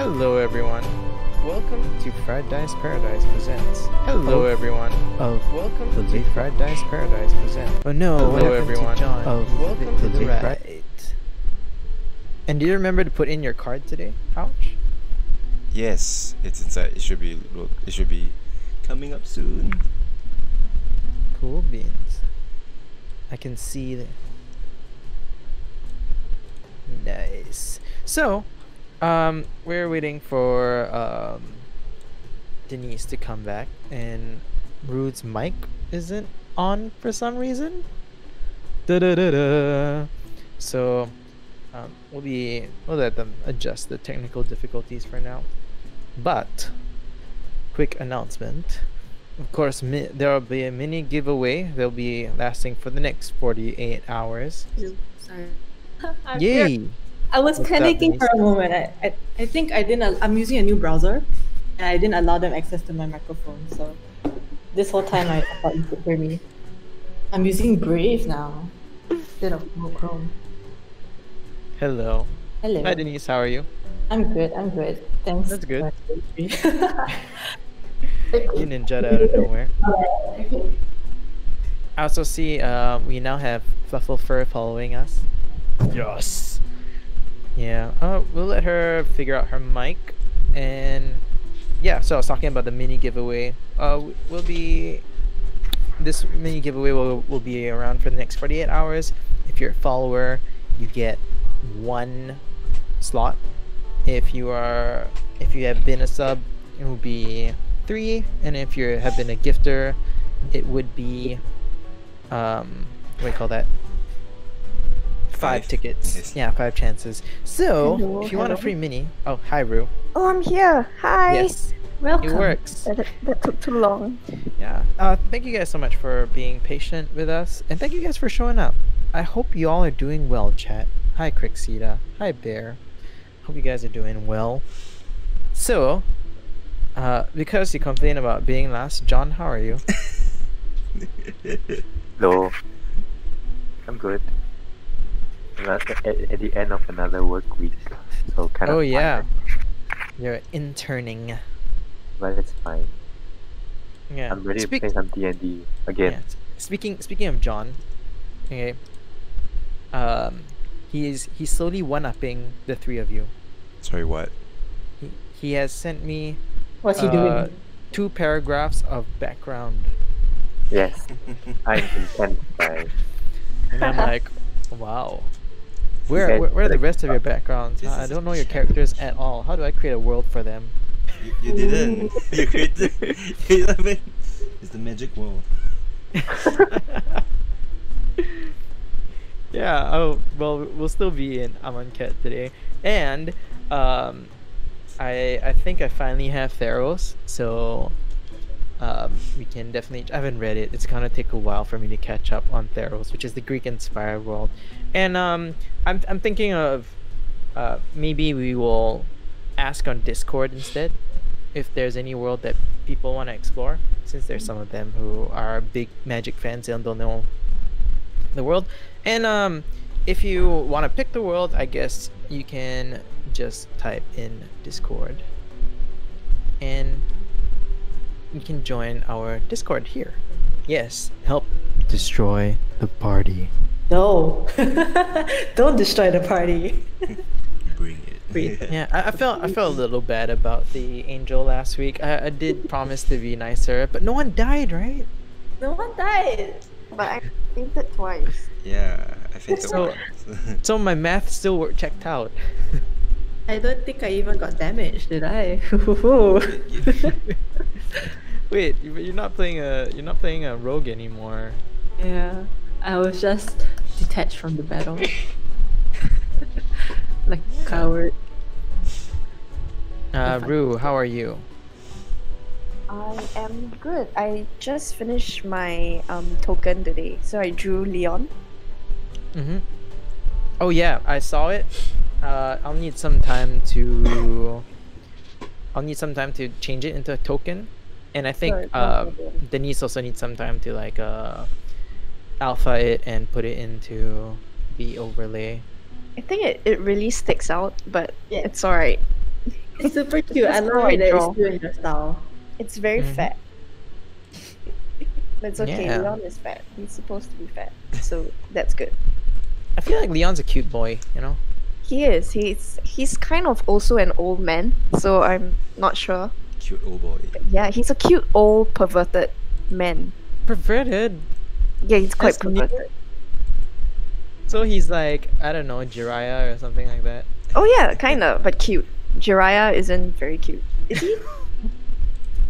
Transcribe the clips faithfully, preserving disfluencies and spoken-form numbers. Hello everyone. Welcome to Fried Dice Paradice presents. Hello Oath everyone. Of welcome to the Fried Dice Paradise presents. Oh no. Hello everyone. Of welcome to the Fried. And do you remember to put in your card today, Haoch? Yes, it's inside. It should be. It should be coming up soon. Cool beans. I can see that. Nice. So. Um, we're waiting for um, Denise to come back, and Rude's mic isn't on for some reason. Da da da da. So um, we'll be we'll let them adjust the technical difficulties for now. But quick announcement, of course, mi there will be a mini giveaway. They'll be lasting for the next forty-eight hours. Ooh, sorry. Yay! Here. I was What's panicking for a moment. I, I I think I didn't. I'm using a new browser, and I didn't allow them access to my microphone. So this whole time I thought you could hear me. I'm using Brave now instead of Chrome. Hello. Hello. Hi Denise. How are you? I'm good. I'm good. Thanks. That's good. You ninja out of nowhere. I also see uh, we now have Fluffle Fur following us. Yes. Yeah, uh, we'll let her figure out her mic, and yeah, so I was talking about the mini giveaway. Uh, we'll be, this mini giveaway will, will be around for the next forty-eight hours. If you're a follower, you get one slot. If you are, if you have been a sub, it will be three, and if you have been a gifter, it would be, um, what do you call that? Five tickets. Yes. Yeah, five chances. So, hello, if you hello. want a free mini... Oh, hi, Roo. Oh, I'm here. Hi. Yes. Welcome. It works. That, that took too long. Yeah. Uh, thank you guys so much for being patient with us. And thank you guys for showing up. I hope you all are doing well, chat. Hi, Crixita. Hi, Bear. Hope you guys are doing well. So, uh, because you complain about being last, John, how are you? Hello. I'm good. At, at the end of another work week, so kind of. Oh yeah, fun. You're interning. But it's fine. Yeah. I'm ready Speak to play some D and D again. Yeah. Speaking speaking of John, okay. Um, he is he's slowly one-upping the three of you. Sorry, what? He he has sent me. What's uh, he doing? Two paragraphs of background. Yes, I'm intense by. And I'm like, wow. Where, where, where are the rest of your backgrounds? Huh? I don't know your characters at all. How do I create a world for them? You, you didn't. You created. It's the magic world. Yeah. Oh well, we'll still be in Amonkhet today, and um, I I think I finally have Theros, so um, we can definitely. I haven't read it. It's gonna take a while for me to catch up on Theros, which is the Greek-inspired world. And um, I'm I'm thinking of uh, maybe we will ask on Discord instead if there's any world that people want to explore, since there's some of them who are big Magic fans and don't know the world. And um, if you want to pick the world, I guess you can just type in Discord, and you can join our Discord here. Yes, help destroy the party. No, don't destroy the party. Bring it. Yeah, I, I felt I felt a little bad about the angel last week. I, I did promise to be nicer, but no one died, right? No one died. But I fainted twice. Yeah, I fainted so, twice. So my math still worked, checked out. I don't think I even got damaged, did I? Wait, you're not playing a you're not playing a rogue anymore. Yeah. I was just detached from the battle. Like a coward. Uh, Roo, how are you? I am good. I just finished my um, token today. So I drew Leon. Mm-hmm. Oh yeah, I saw it. Uh, I'll need some time to... I'll need some time to change it into a token. And I think Sorry, uh, Denise also needs some time to like... Uh, alpha it and put it into the overlay. I think it, it really sticks out, but yeah, it's alright. It's super cute. I love it. It's doing your style. It's very mm. fat. But it's okay. Yeah. Leon is fat. He's supposed to be fat, so that's good. I feel like Leon's a cute boy. You know. He is. He's he's kind of also an old man. So I'm not sure. Cute old boy. Yeah, he's a cute old perverted man. Perverted. Yeah, he's quite that's perverted. Neat. So he's like, I don't know, Jiraiya or something like that. Oh yeah, kind of, but cute. Jiraiya isn't very cute. Is he?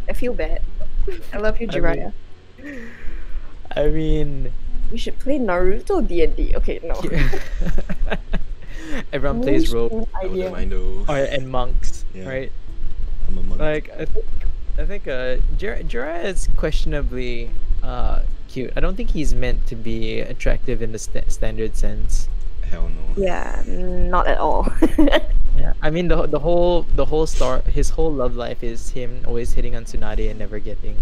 I feel bad. I love you, Jiraiya. I mean... I mean... We should play Naruto D and D. Okay, no. Yeah. Everyone plays rogue. I wouldn't mind though. Or, and monks, yeah. Right? I'm a monk. Like, I think, I think uh, Jir Jiraiya is questionably uh, cute. I don't think he's meant to be attractive in the st standard sense. Hell no. Yeah, not at all. Yeah, I mean the the whole the whole star his whole love life is him always hitting on Tsunade and never getting.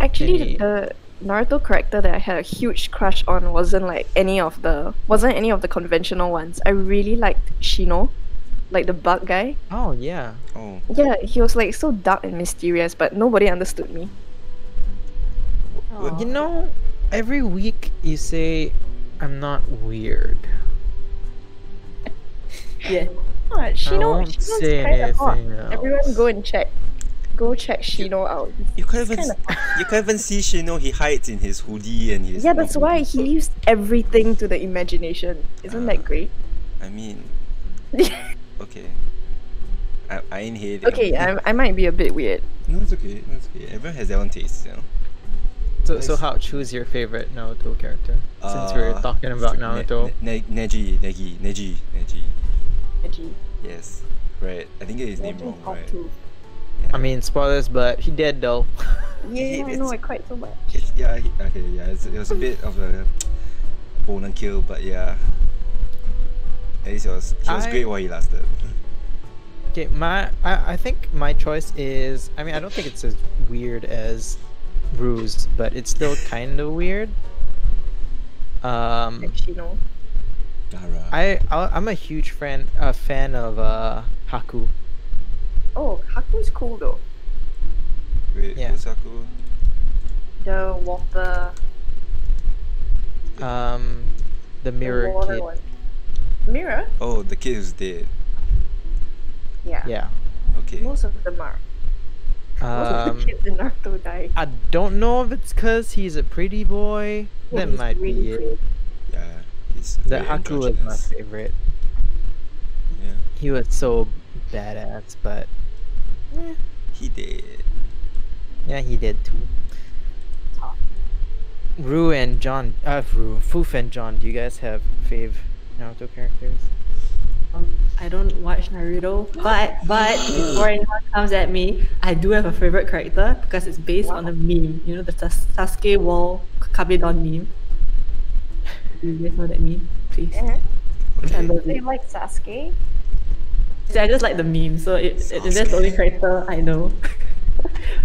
Actually, any... the Naruto character that I had a huge crush on wasn't like any of the wasn't any of the conventional ones. I really liked Shino, like the bug guy. Oh yeah. Oh. Yeah, he was like so dark and mysterious, but nobody understood me. Aww. You know, every week you say. I'm not weird. Yeah. What? Shino, Shino's kinda hot. Else. Everyone go and check. Go check Shino you, out. You can't, even, you can't even see Shino. He hides in his hoodie and his... Yeah, that's hoodie. Why he leaves everything to the imagination. Isn't uh, that great? I mean... Okay. I, I ain't here. Okay, I, I might be a bit weird. No, it's okay. It's okay. Everyone has their own taste, you know? So, nice. So Haoch, who's your favorite Naruto character? Uh, Since we're talking about Naruto. Ne ne Neji, Neji, Neji, Neji. Neji. Yes, right. I think it is named wrong, right? Yeah. I mean, spoilers, but he dead though. Yeah, I know, I cried so much. It's, yeah, he, okay, yeah, it's, it was a bit of a bone and kill, but yeah. At least it was, he was I... great while he lasted. Okay, my, I, I think my choice is, I mean, I don't think it's as weird as Roo's, but it's still kind of weird. Um, Shino. I, I I'm a huge fan a fan of uh, Haku. Oh, Haku's cool though. Wait, yeah. Who's Haku? The water. Um, the mirror the kid. One. Mirror? Oh, the kid is dead. Yeah. Yeah. Okay. Most of them are. Um, I don't know if it's because he's a pretty boy. Yeah, that might really be it. Pretty. Yeah, he's the Haku was my favorite. Yeah. He was so badass, but yeah. He did. Yeah, he did too. Top. Roo and John, uh, Roo, Foof and John. Do you guys have fave Naruto characters? I don't watch Naruto, but but before anyone comes at me, I do have a favorite character because it's based wow. on a meme. You know the Sas Sasuke wall Kabedon meme. Do you guys know that meme? Please. Yeah. I love it. Do you like Sasuke? See, I just like the meme, so it, it, that's the only character I know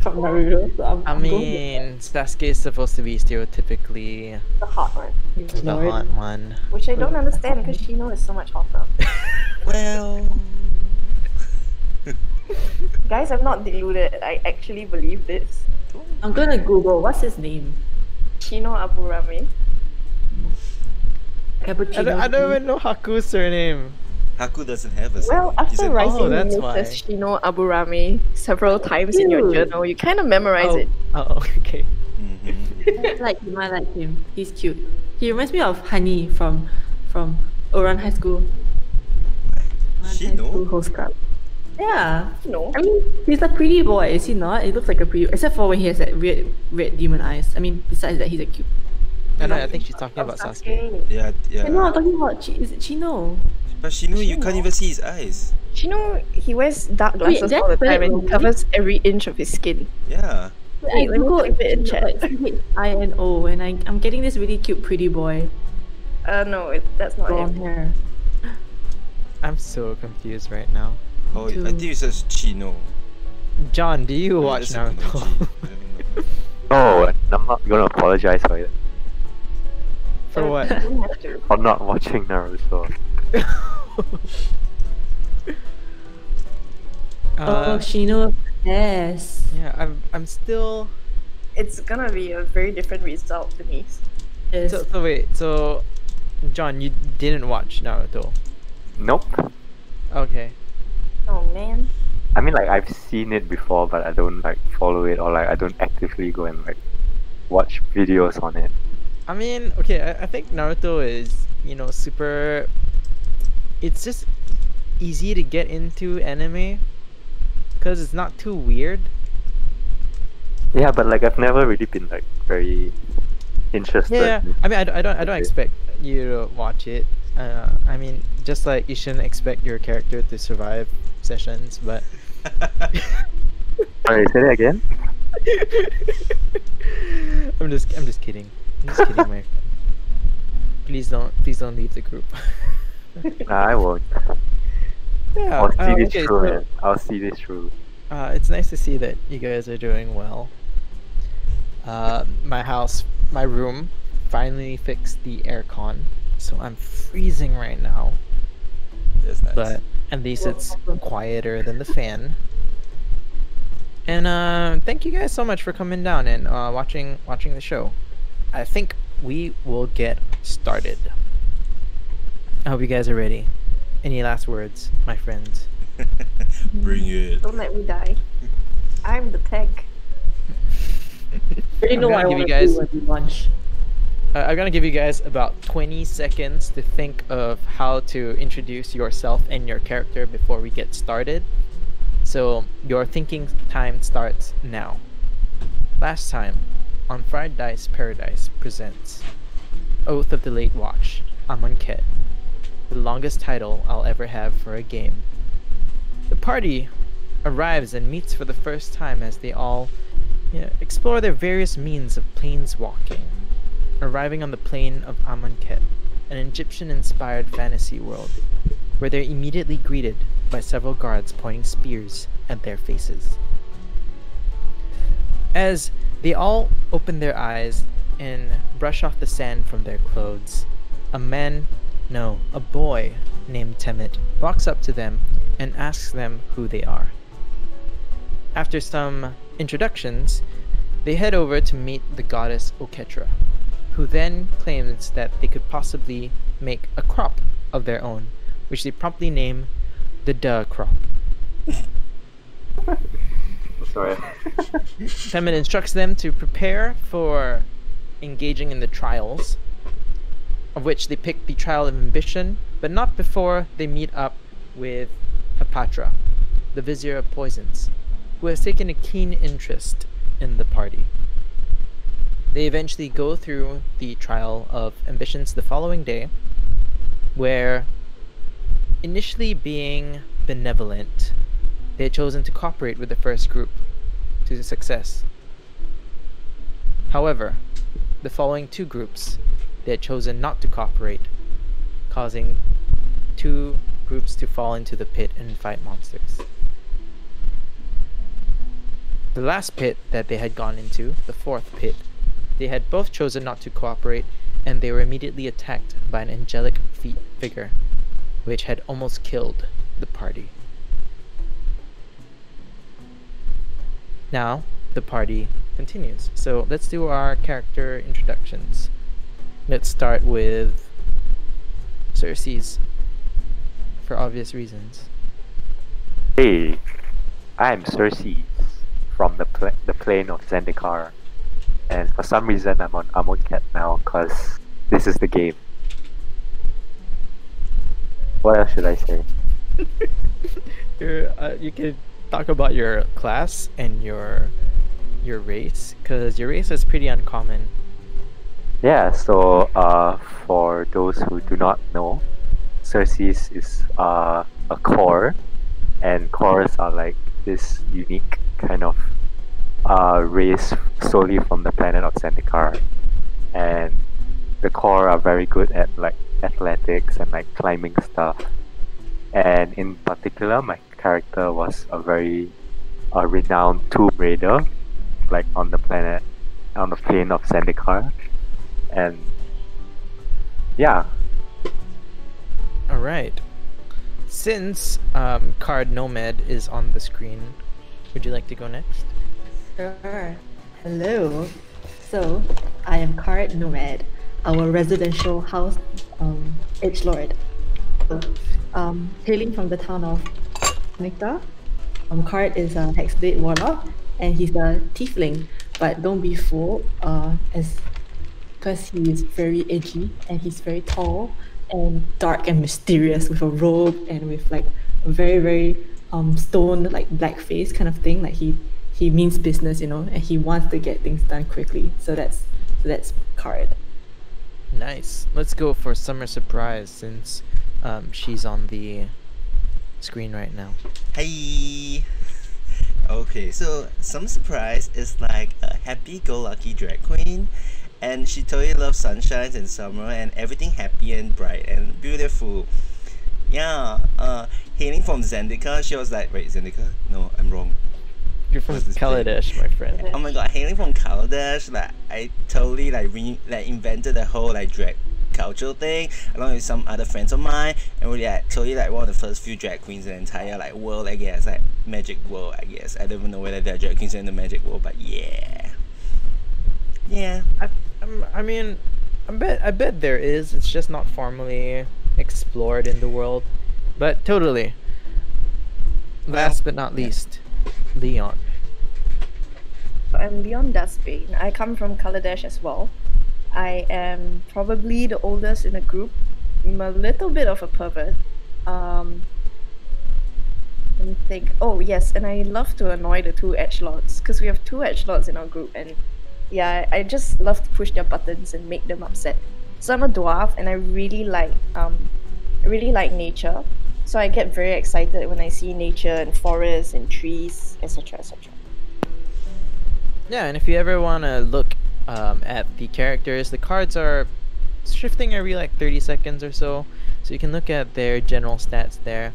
from Naruto. So I'm, I I'm mean, Sasuke is supposed to be stereotypically the hot one. The no, hot it, one. Which I don't understand because Shino is so much hotter. Well... Guys, I'm not deluded. I actually believe this. I'm gonna Google. What's his name? Shino Aburame. Cappuccino. I don't, I don't even know Haku's surname. Haku doesn't have a surname. Well, after an, writing oh, that's why. Shino Aburame several times Ew. in your journal, you kind of memorize oh. it. Oh, okay. Mm-hmm. I like him. I like him. He's cute. He reminds me of Honey from from Ouran High School. She knows? Yeah. No. I mean, he's a pretty boy, is he not? He looks like a pretty except for when he has that weird red demon eyes. I mean, besides that, he's a cute. No, no, I think she's talking about Sasuke. Yeah, yeah. No, I'm talking about Ch is it Shino. But Shino, Shino, you can't even see his eyes. Shino, he wears dark glasses Wait, all the time and covers every inch of his skin. Yeah. Wait, let me go a bit in chat. I N O, and I, I'm getting this really cute pretty boy. Uh, no, it, that's not Brown him. Hair. I'm so confused right now. Oh, Dude. I think it says Shino. John, do you watch Naruto? No, I'm not gonna apologize for it. For what? For not watching Naruto. Uh, oh, Shino. Yes. Yeah, I'm. I'm still. It's gonna be a very different result to me. Yes. So, so wait. So, John, you didn't watch Naruto? Nope. Okay. Oh man. I mean, like I've seen it before, but I don't like follow it or like I don't actively go and like watch videos on it. I mean, okay. I, I think Naruto is, you know, super. It's just easy to get into anime because it's not too weird. Yeah, but like I've never really been like very interested. Yeah, yeah. I mean, I, I don't, I don't expect you to watch it. Uh, I mean, just like you shouldn't expect your character to survive sessions, but. Sorry, say that again. I'm just, I'm just kidding. I'm just kidding, my friend. Please don't, please don't leave the group. Nah, I won't. Yeah, I'll see uh, this okay, through, so, man. I'll see this through. Uh, it's nice to see that you guys are doing well. Uh, my house, my room, finally fixed the aircon, so I'm freezing right now. That's nice. But at least it's quieter than the fan. And uh, thank you guys so much for coming down and uh, watching watching the show. I think we will get started. I hope you guys are ready. Any last words, my friends? Bring it. Don't let me die. I'm the tank. I'm know I give you guys. Lunch. Uh, I'm gonna give you guys about twenty seconds to think of how to introduce yourself and your character before we get started. So your thinking time starts now. Last time on Fried Dice Paradise presents Oath of the Latewatch, Amonkhet. The longest title I'll ever have for a game. The party arrives and meets for the first time as they all you know, explore their various means of planeswalking, arriving on the plain of Amonkhet, an Egyptian-inspired fantasy world, where they're immediately greeted by several guards pointing spears at their faces. As they all open their eyes and brush off the sand from their clothes, a man No, a boy named Temet walks up to them and asks them who they are. After some introductions, they head over to meet the goddess Oketra, who then claims that they could possibly make a crop of their own, which they promptly name the Duh Crop. Sorry. Temet instructs them to prepare for engaging in the trials, of which they pick the Trial of Ambition, but not before they meet up with Hapatra, the Vizier of Poisons, who has taken a keen interest in the party. They eventually go through the Trial of Ambitions the following day, where, initially being benevolent, they had chosen to cooperate with the first group to success. However, the following two groups they had chosen not to cooperate, causing two groups to fall into the pit and fight monsters. The last pit that they had gone into, the fourth pit, they had both chosen not to cooperate, and they were immediately attacked by an angelic figure, which had almost killed the party. Now, the party continues. So let's do our character introductions. Let's start with Cersei's, for obvious reasons. Hey, I'm Cersei from the pl the plane of Zendikar, and for some reason I'm on Amonkhet now because this is the game. What else should I say? You're, uh, you can talk about your class and your your race, because your race is pretty uncommon. Yeah, so uh, for those who do not know, Cersei's is uh, a core, and cores are like this unique kind of uh, race solely from the planet of Zendikar. And the core are very good at like athletics and like climbing stuff. And in particular, my character was a very uh, renowned tomb raider, like on the planet, on the plane of Zendikar. And yeah. Alright. since um, Card Nomad is on the screen, would you like to go next? Sure. Hello. So, I am Card Nomad, our residential house um, edgelord. So, um, hailing from the town of Nikta, um, Card is a Hexblade Warlock, and he's a tiefling. But don't be fooled, uh, as because he is very edgy, and he's very tall, and dark and mysterious, with a robe and with like a very, very um, stone, like black face kind of thing. Like he. He means business, you know, and he wants to get things done quickly. So that's so that's Card. Nice. Let's go for Summer Surprise, since um, she's on the screen right now. Hey. Okay, so Summer Surprise is like a happy-go-lucky drag queen, and she totally loves sunshines and summer and everything happy and bright and beautiful. Yeah. Uh, hailing from Zendikar, she was like, wait, Zendikar? No, I'm wrong. You're from Kaladesh, my friend. Oh my god, hailing from Kaladesh, like I totally like re like invented the whole like drag culture thing along with some other friends of mine, and really like totally like one of the first few drag queens in the entire like world, I guess, like Magic world, I guess. I don't even know whether there are drag queens in the Magic world, but yeah, yeah. I, I'm, I mean, I bet I bet there is. It's just not formally explored in the world, but totally. Last well, but not least. Yeah. Leon. I'm Leon Dustbane. I come from Kaladesh as well. I am probably the oldest in the group. I'm a little bit of a pervert. Um, let me think. Oh yes, and I love to annoy the two edgelords, because we have two edgelords in our group, and yeah, I just love to push their buttons and make them upset. So I'm a dwarf, and I really like um, really like nature. So I get very excited when I see nature and forests and trees, et cetera, et cetera. Yeah, and if you ever want to look um, at the characters, the cards are shifting every like thirty seconds or so, so you can look at their general stats there.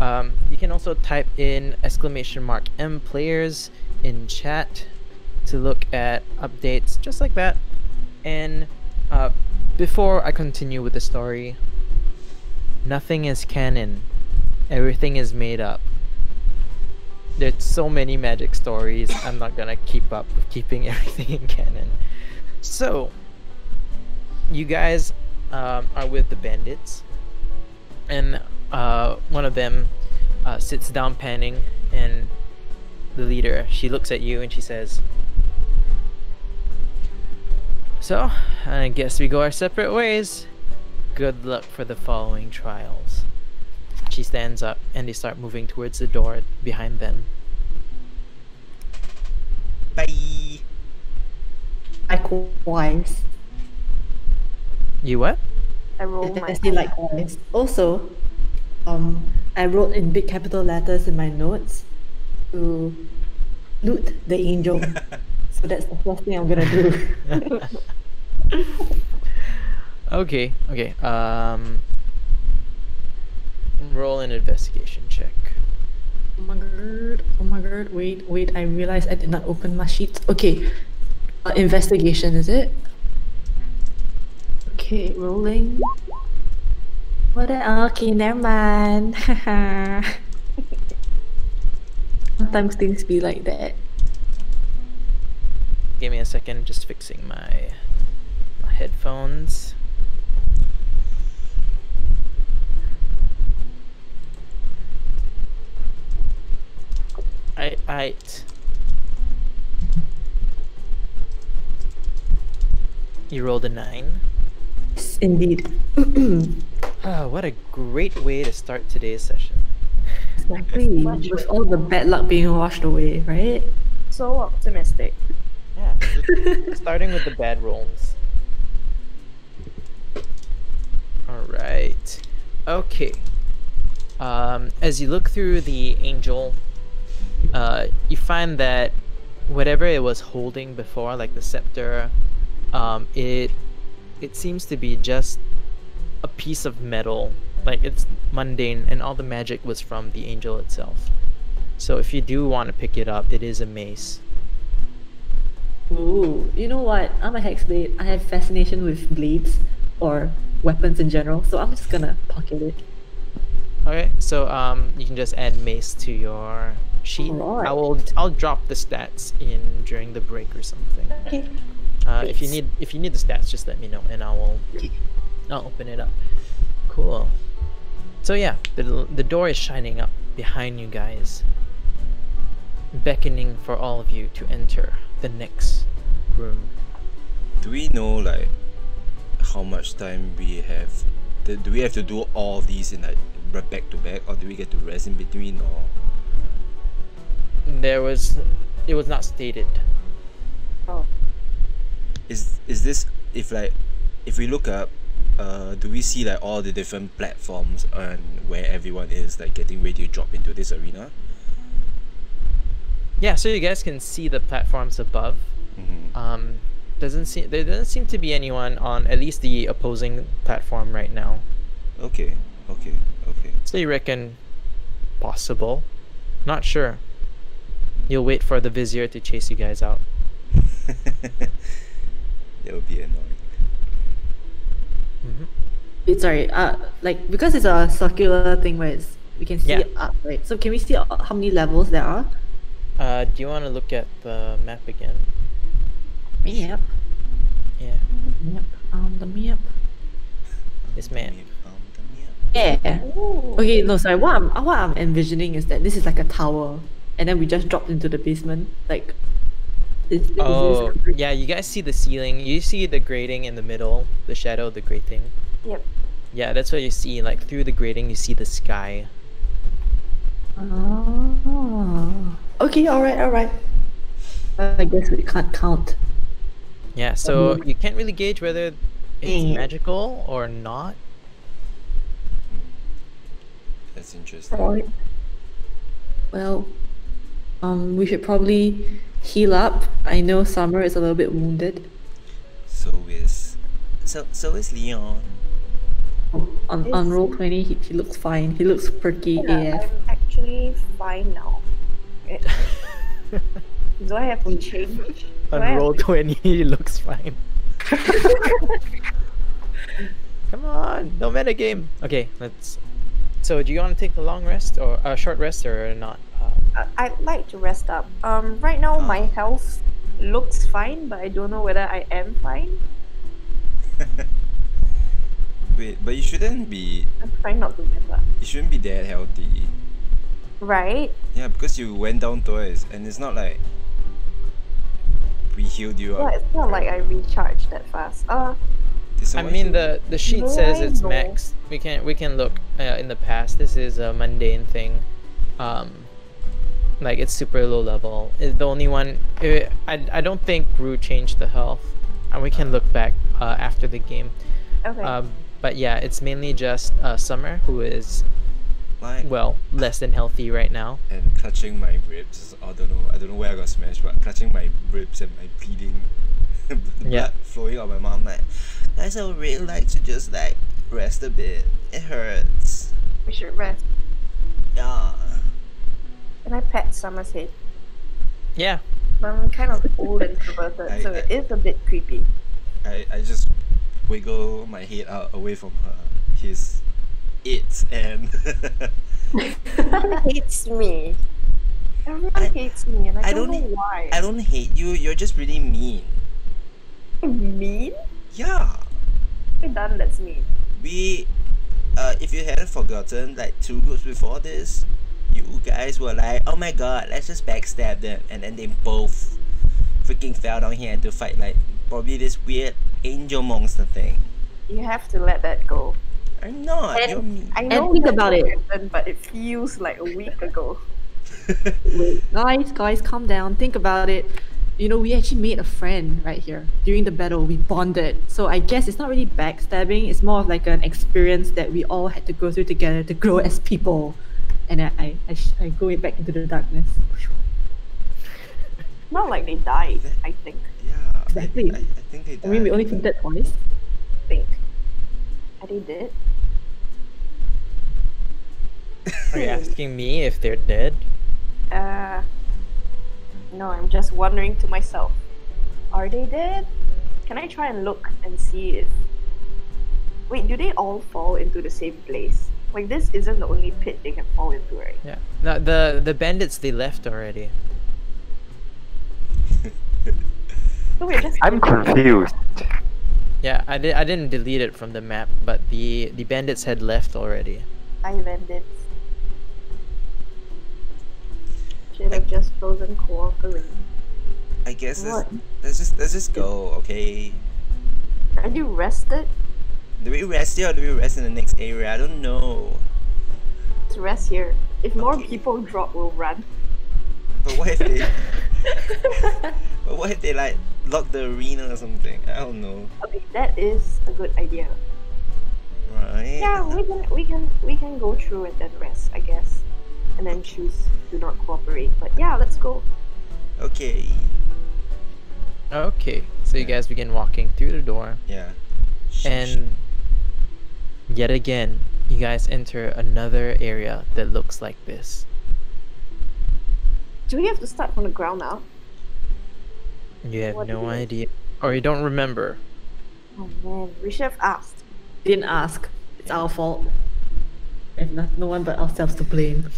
Um, you can also type in exclamation mark M players in chat to look at updates, just like that. And uh, before I continue with the story, nothing is canon. Everything is made up. There's so many Magic stories, I'm not gonna keep up with keeping everything in canon. So, you guys um, are with the bandits, and uh, one of them uh, sits down panning, and the leader, she looks at you and she says, "So, I guess we go our separate ways. Good luck for the following trials." She stands up and they start moving towards the door behind them. Bye. Likewise. You what? I rolled my likewise. Also, um, I wrote in big capital letters in my notes to loot the angel. So that's the first thing I'm gonna do. Okay, okay, um... roll an investigation check. Oh my god, oh my god, wait, wait, I realized I did not open my sheets. Okay, uh, investigation is it? Okay, rolling. What a- okay, never mind. Sometimes things be like that. Give me a second, just fixing my, my headphones. I I You rolled a nine. Yes, indeed. Oh, what a great way to start today's session. Exactly. With all the bad luck being washed away, right? So optimistic. Yeah. Starting with the bad rolls. Alright. Okay. Um as you look through the angel, Uh, you find that whatever it was holding before, like the scepter, um, it it seems to be just a piece of metal. Like, it's mundane, and all the magic was from the angel itself. So if you do want to pick it up, it is a mace. Ooh, you know what? I'm a hexblade. I have fascination with blades or weapons in general, so I'm just gonna pocket it. Okay, so um, you can just add mace to your sheet. Right. I will. I'll drop the stats in during the break or something. Okay. Uh, if you need, if you need the stats, just let me know, and I will. I'll open it up. Cool. So yeah, the the door is shining up behind you guys, beckoning for all of you to enter the next room. Do we know like how much time we have? Do we have to do all of these in like back to back, or do we get to rest in between? Or there was, it was not stated. Oh. Is is this if like if we look up? Uh, do we see like all the different platforms and where everyone is like getting ready to drop into this arena? Yeah, so you guys can see the platforms above. Mm-hmm. um, doesn't seem there doesn't seem to be anyone on at least the opposing platform right now. Okay, okay, okay. So you reckon possible? Not sure. You'll wait for the Vizier to chase you guys out. That would be annoying. Mm-hmm. Sorry, uh, like because it's a circular thing where it's, we can see yeah. it up, right? So can we see how many levels there are? Uh, do you want to look at the map again? Map? Yeah. Map, um, the map. This map. Yeah. Ooh. Okay, no, sorry, what I'm, what I'm envisioning is that this is like a tower, and then we just dropped into the basement, like... Is, oh, is yeah, you guys see the ceiling, you see the grating in the middle, the shadow of the grating. Yep. Yeah, that's what you see, like through the grating you see the sky. Oh. Okay, alright, alright. I guess we can't count. Yeah, so um, you can't really gauge whether it's mm. magical or not. That's interesting. Alright. Well, um, we should probably... heal up. I know Summer is a little bit wounded. So is so so is Leon. On on roll twenty, he, he looks fine. He looks perky yeah, A F. I'm actually fine now. Do I have to change? Do on roll twenty, he looks fine. Come on, no metagame. Okay, let's. So do you want to take a long rest or a uh, short rest or not? I'd like to rest up. Um, right now, oh. my health looks fine, but I don't know whether I am fine. Wait, but you shouldn't be... I'm trying not to remember. You shouldn't be that healthy. Right? Yeah, because you went down twice, and it's not like we healed you up. Yeah, it's not like I recharged that fast. Uh, I mean, the, the sheet no, says it's max. We can, we can look uh, in the past. This is a mundane thing. Um... Like it's super low level. It's the only one. It, I I don't think Roo changed the health, and we can look back uh, after the game. Okay. Um, but yeah, it's mainly just uh, Summer who is, like, well, less than healthy right now. And clutching my ribs. I don't know. I don't know where I got smashed, but clutching my ribs and my bleeding, blood yeah. flowing out my mouth. Like, guys, I would really like to just like rest a bit. It hurts. We should rest. Yeah. Can I pet Summer's head? Yeah. I'm kind of old and perverted, I, so I, it is a bit creepy. I, I just wiggle my head out away from her. His it and... Everyone hates me. Everyone I, hates me and I, I don't, don't know why. I don't hate you, you're just really mean. Mean? Yeah. We're done, that's mean. We... Uh, if you hadn't forgotten, like two groups before this, you guys were like, oh my god, let's just backstab them, and then they both freaking fell down here to fight like probably this weird angel monster thing. You have to let that go. I'm not. And, I know and think about it, happened, but it feels like a week ago. Wait, guys, guys, calm down. Think about it. You know, we actually made a friend right here during the battle. We bonded. So I guess it's not really backstabbing. It's more of like an experience that we all had to go through together to grow as people. And I, I, I, I go it back into the darkness. Not like they died, I think. Yeah, exactly. I, I, I think they died. I mean, we only think that twice. I think. Are they dead? Are you asking me if they're dead? Uh, no, I'm just wondering to myself. Are they dead? Can I try and look and see if... Wait, do they all fall into the same place? Like, this isn't the only pit they can fall into, right? Yeah. No, the the bandits, they left already. So wait, just I'm confused. Yeah, I did. I didn't delete it from the map, but the the bandits had left already. I bandits. Should have just chosen cooperate. I guess let's, let's just let's just go. Okay. Are you rested? Do we rest here or do we rest in the next area? I don't know. Let's rest here. If more okay. people drop, we'll run. But what if they? But what if they like lock the arena or something? I don't know. Okay, that is a good idea. Right. Yeah, we can we can we can go through and then rest, I guess, and then choose to not cooperate. But yeah, let's go. Okay. Okay. So you guys begin walking through the door. Yeah. And yet again, you guys enter another area that looks like this. Do we have to start from the ground now? You have what no idea. Or you don't remember. Oh man, we should have asked. Didn't ask. It's our fault. And not, no one but ourselves to blame.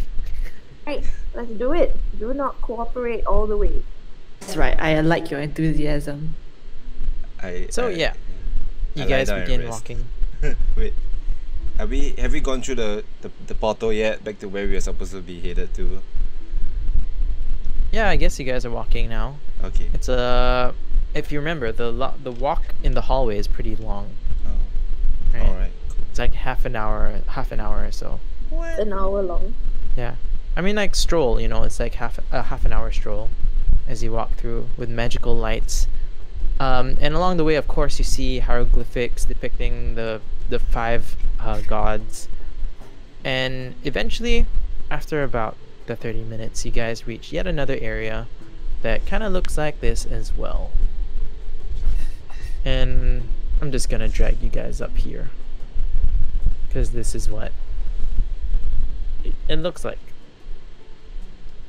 Right, let's do it. Do not cooperate all the way. That's right, I like your enthusiasm. I, so I, yeah, you I guys begin walking. Wait, have we, have we gone through the, the, the portal yet? Back to where we are supposed to be headed to? Yeah, I guess you guys are walking now. Okay. It's a. Uh, if you remember, the lo the walk in the hallway is pretty long. Oh. Right? All right. Cool. It's like half an hour, half an hour or so. What? An hour long. Yeah, I mean like stroll. You know, it's like half a uh, half an hour stroll, as you walk through with magical lights, um, and along the way, of course, you see hieroglyphics depicting the the five uh, gods, and eventually, after about the thirty minutes, you guys reach yet another area that kind of looks like this as well. And I'm just gonna drag you guys up here because this is what it, it looks like.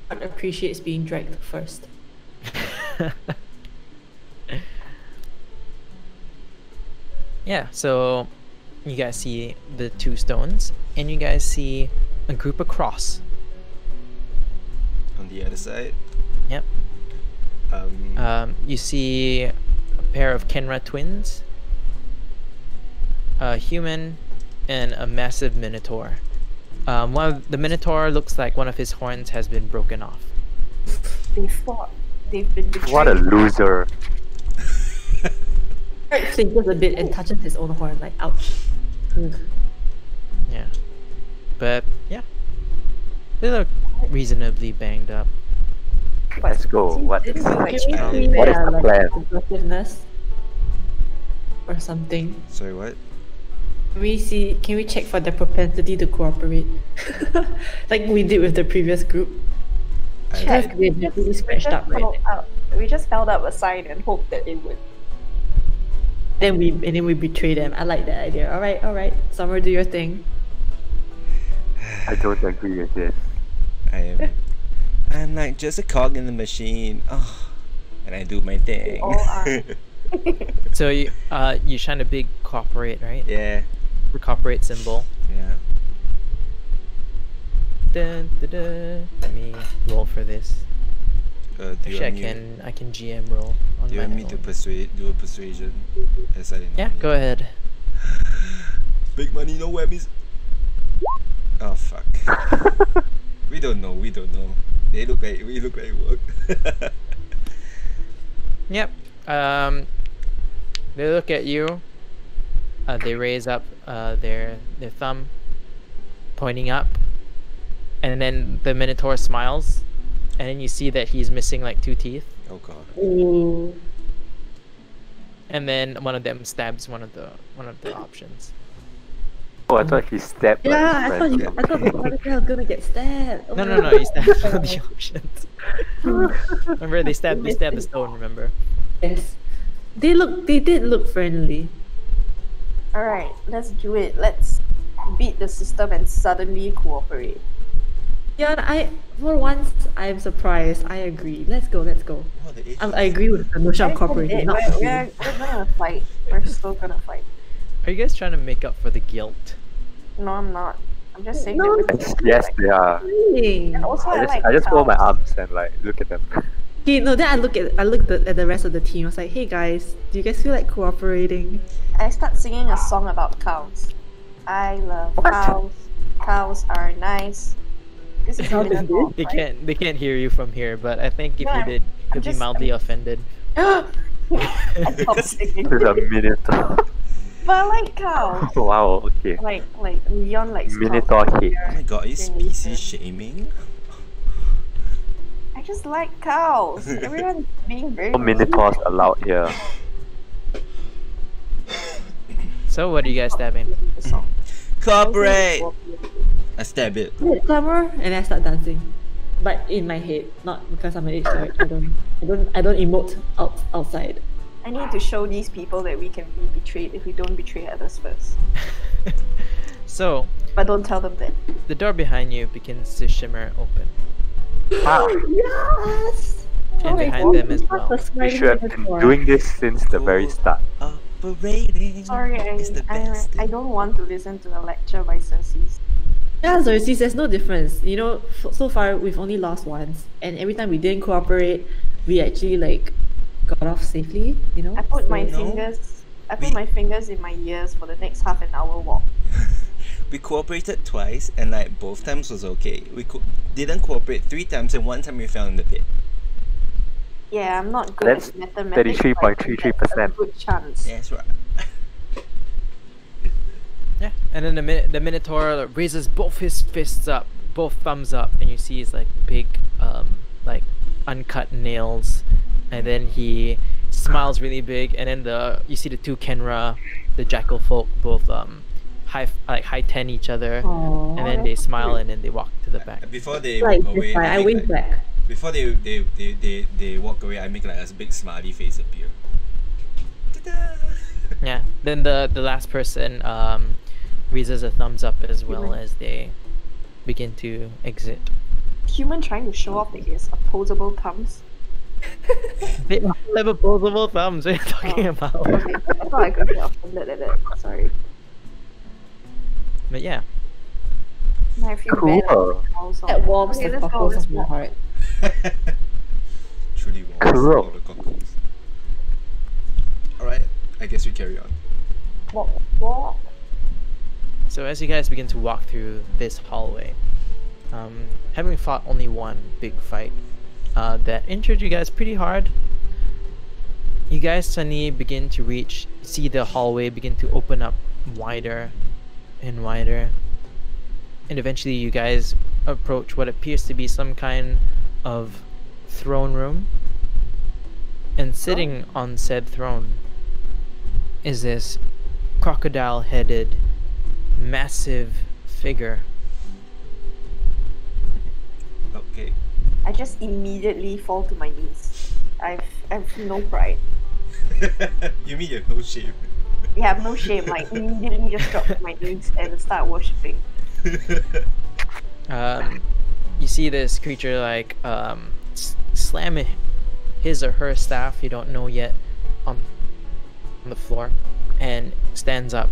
Art appreciates being dragged first. Yeah, so you guys see the two stones and you guys see a group across on the other side. Yep. Um, um, you see a pair of Kenra twins, a human, and a massive minotaur. Um, one of the minotaur looks like one of his horns has been broken off. They fought. They've been betrayed. What a loser! Eric flinches a bit and touches his own horn, like ouch. Mm. Yeah, but yeah, they look reasonably banged up. Let's go. What is the plan? What is the plan? Aggressiveness or something. Sorry, what? Can we see? Can we check for the propensity to cooperate, like we did with the previous group? Check. We just, we just up, right? Out. We just held up a sign and hoped that it would. Then we and then we betray them. I like that idea. All right, all right. Summer, do your thing. I don't agree with this. I am. I'm like just a cog in the machine, oh, and I do my thing. So you, uh, you shine a big cooperate, right? Yeah. The cooperate symbol. Yeah. Dun, dun, dun. Let me roll for this. Uh, do Actually, I can you, I can G M roll. On do you want me to persuade? Do a persuasion? Yes, I yeah, go ahead. Big money, no webbies. Oh fuck. We don't know. We don't know. They look like we look like work. Yep. Um. They look at you. Uh, they raise up uh, their their thumb, pointing up, and then the minotaur smiles, and then you see that he's missing like two teeth. Oh god. Ooh. And then one of them stabs one of the one of the options. Oh, I thought he stabbed. Like, yeah, I thought, he, I thought the other girl was gonna get stabbed. Oh, no, no, no, he stabbed all the options. Remember, they stabbed, they stabbed the stone, remember? Yes. They look, they did look friendly. Alright, let's do it. Let's beat the system and suddenly cooperate. Yeah, I, for once, I'm surprised. I agree. Let's go, let's go. Oh, um, I agree with the notion of cooperating. We're, we're, we're gonna fight. We're still gonna fight. Are you guys trying to make up for the guilt? No, I'm not. I'm just saying. No, that yes, like, they are. Really? And also, I, I just, like I just fold my arms and like look at them. Okay, no. Then I look at I looked at the rest of the team. I was like, hey guys, do you guys feel like cooperating? I start singing a song about cows. I love what? cows. Cows are nice. This is how they do. They can't. They can't hear you from here. But I think if no, you did, you'd be mildly I'm... offended. I stopped singing. This is a minotaur. But I like cows. Wow. Okay. Like like Leon likes minotaur cows. Minotaur. Oh my god, is species shaming? I just like cows. Everyone's being very. No minotaurs allowed here. So what are you guys stabbing? Cooperate. I stab it. Clamor, and I start dancing, but in my head, not because I'm an age child. I don't, I don't, I don't emote out outside. I need to show these people that we can be betrayed if we don't betray others first. So, but don't tell them that. The door behind you begins to shimmer open. Ah. Yes. And oh behind them as well. We should have been doing this since the very start. Operating. Sorry, I, I, I don't want to listen to a lecture by Cersei. Yeah, Cersei, there's no difference. You know, f so far we've only lost once, and every time we didn't cooperate, we actually like got off safely. You know. I put so, my no, fingers. I put we... my fingers in my ears for the next half an hour walk. We cooperated twice, and like both times was okay. We co didn't cooperate three times, and one time we fell in the pit. Yeah, I'm not good that's at mathematics. Thirty-three point three three percent. Good chance. Yeah, that's right. Yeah, and then the min the Minotaur raises both his fists up, both thumbs up, and you see his like big, um, like uncut nails, and then he smiles really big, and then the you see the two Kenra, the jackal folk, both um. High, like high ten each other. Aww. And then they smile and then they walk to the back. Before they like, walk away, I, I wink like, back. Before they they, they they they walk away, I make like a big smiley face appear. Yeah. Then the the last person um raises a thumbs up as well human. As they begin to exit. Human trying to show off that he has opposable thumbs. They have opposable thumbs. What are you talking oh. about? Okay. I thought I could get offended at that. Sorry. But yeah. I feel cool. That warms okay, the cockles of my heart. Truly warms cool. the cockles. Alright, I guess we carry on. Walk, walk. So as you guys begin to walk through this hallway, um, having fought only one big fight uh, that injured you guys pretty hard, you guys suddenly begin to reach, see the hallway begin to open up wider and wider, and eventually you guys approach what appears to be some kind of throne room, and sitting oh. on said throne is this crocodile-headed massive figure. Okay, I just immediately fall to my knees. I've I've no pride. You mean you're no shame? Yeah, no shame, like immediately just drop my knees and start worshipping. Um, you see this creature like um, slam his or her staff, you don't know yet, on, on the floor, and stands up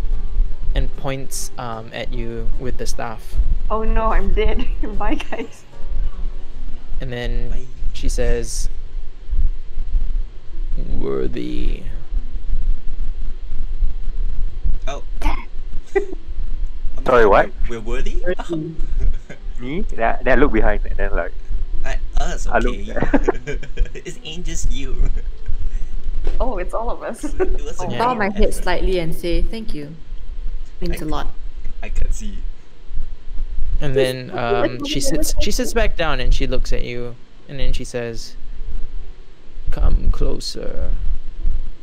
and points um, at you with the staff. Oh no, I'm dead. Bye guys. And then Bye. She says, worthy. Oh. Sorry, what? We're worthy? Oh. Me? Then I look behind and then like... I, us, okay. I It ain't just you. Oh, it's all of us. It was oh, bow my head slightly and say, thank you. Means I, a lot. I can see. And then um, she sits She sits back down and she looks at you. And then she says, come closer.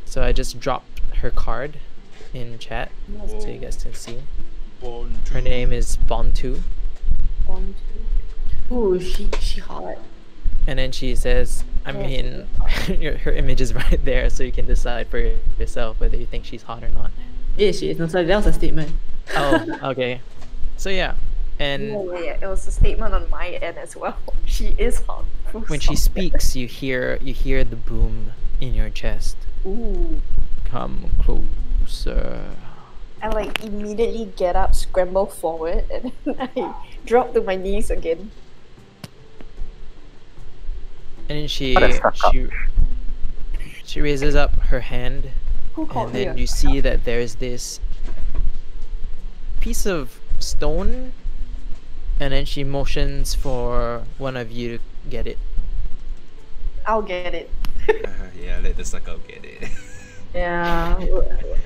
So I just dropped her card in chat, Whoa. So you guys can see. Bontu. Her name is Bontu. Bontu. Ooh, she she hot. And then she says, I mean, her image is right there, so you can decide for yourself whether you think she's hot or not. Yeah, she is. No, sorry, that was a statement. Oh, okay. So yeah, and no way, it was a statement on my end as well. She is hot. When she speaks, you hear you hear the boom in your chest. Ooh. Come close. Sir, I like immediately get up, scramble forward, and then I drop to my knees again. And then she she, she raises up her hand, and then you, you see that there's this piece of stone, and then she motions for one of you to get it. I'll get it. uh, yeah, let the sucker get it. Yeah,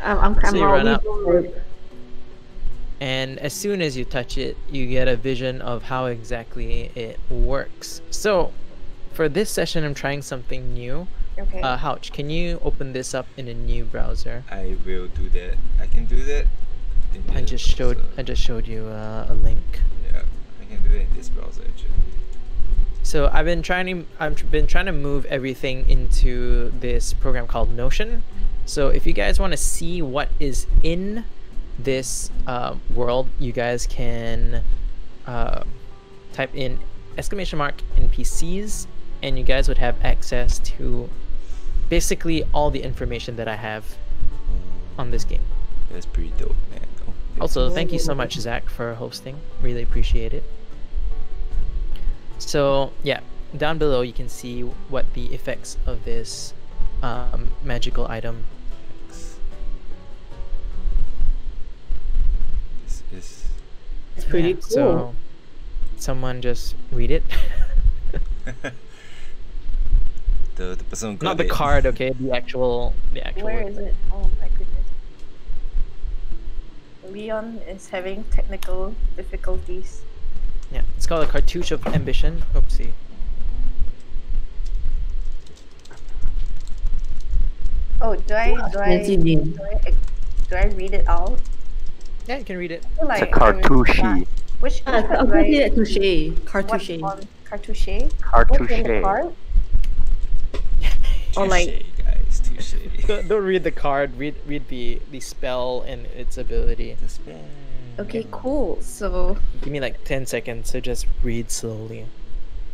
I'm, I'm, I'm so you run up, and as soon as you touch it, you get a vision of how exactly it works. So, for this session, I'm trying something new. Okay. Uh, Haoch, can you open this up in a new browser? I will do that. I can do that. I just showed. Browser. I just showed you uh, a link. Yeah, I can do that in this browser actually. So I've been trying to. I've been trying to move everything into this program called Notion. So if you guys want to see what is in this uh, world, you guys can uh, type in exclamation mark N P Cs, and you guys would have access to basically all the information that I have on this game. That's pretty dope, man. Also, thank you so much, Zach, for hosting. Really appreciate it. So yeah, down below you can see what the effects of this um, magical item. This is. It's pretty yeah, cool. So, someone just read it. the the person. Not the card, okay? The actual, the actual. Where word. Is it? Oh my goodness. Leon is having technical difficulties. Yeah, it's called a Cartouche of Ambition. Oopsie. Oh, do I do I, do I do I read it out? Yeah, you can read it. It's like a cartouche. Which card? Ah, cartouche. Cartouche. Cartouche. Cartouche. Or like guys, touche. Don't, don't read the card. Read read the the spell and its ability. The spell. Okay, cool. So give me like ten seconds. So just read slowly.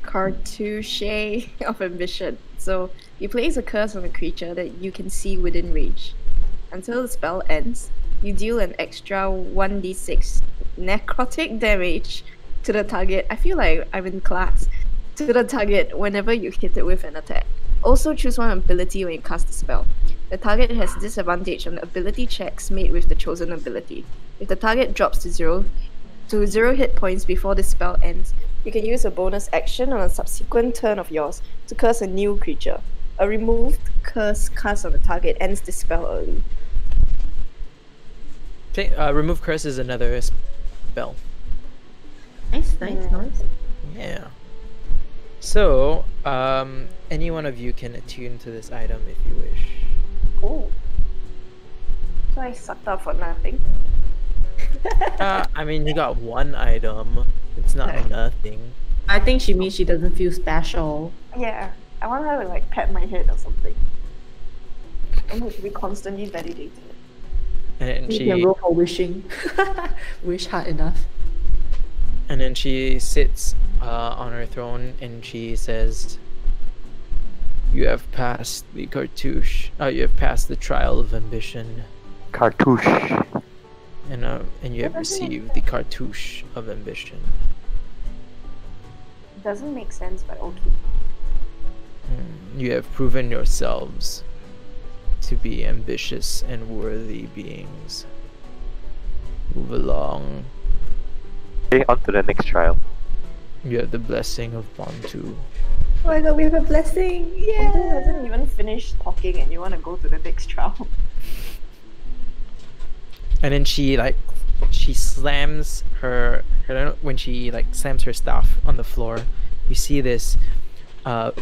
Cartouche of Ambition. So you place a curse on a creature that you can see within range. Until the spell ends, you deal an extra one d six necrotic damage to the target. I feel like I'm in class. To the target whenever you hit it with an attack. Also choose one ability when you cast a spell. The target has disadvantage on the ability checks made with the chosen ability. If the target drops to zero, to zero hit points before the spell ends, you can use a bonus action on a subsequent turn of yours to curse a new creature. A removed curse cast on the target ends the spell early. Okay, uh, remove curse is another spell. Nice, nice, yeah. nice. Yeah. So, um, any one of you can attune to this item if you wish. Cool. So I sucked up for nothing. uh, I mean, you got one item. It's not okay. nothing. I think she means she doesn't feel special. Yeah, I want her to like pat my head or something. I want her to be constantly validated. And then she can roll for wishing. Wish hard enough. And then she sits uh, on her throne and she says, "You have passed the cartouche. Oh, you have passed the trial of ambition. Cartouche. And uh, and you have received the cartouche of ambition." Doesn't make sense, but okay. "You have proven yourselves to be ambitious and worthy beings. Move along. Okay, on to the next trial. You have the blessing of Bontu." Oh my god, we have a blessing! Yeah! Bontu hasn't even finished talking and you want to go to the next trial. And then she like, she slams her, I don't know, when she like slams her staff on the floor, you see this uh,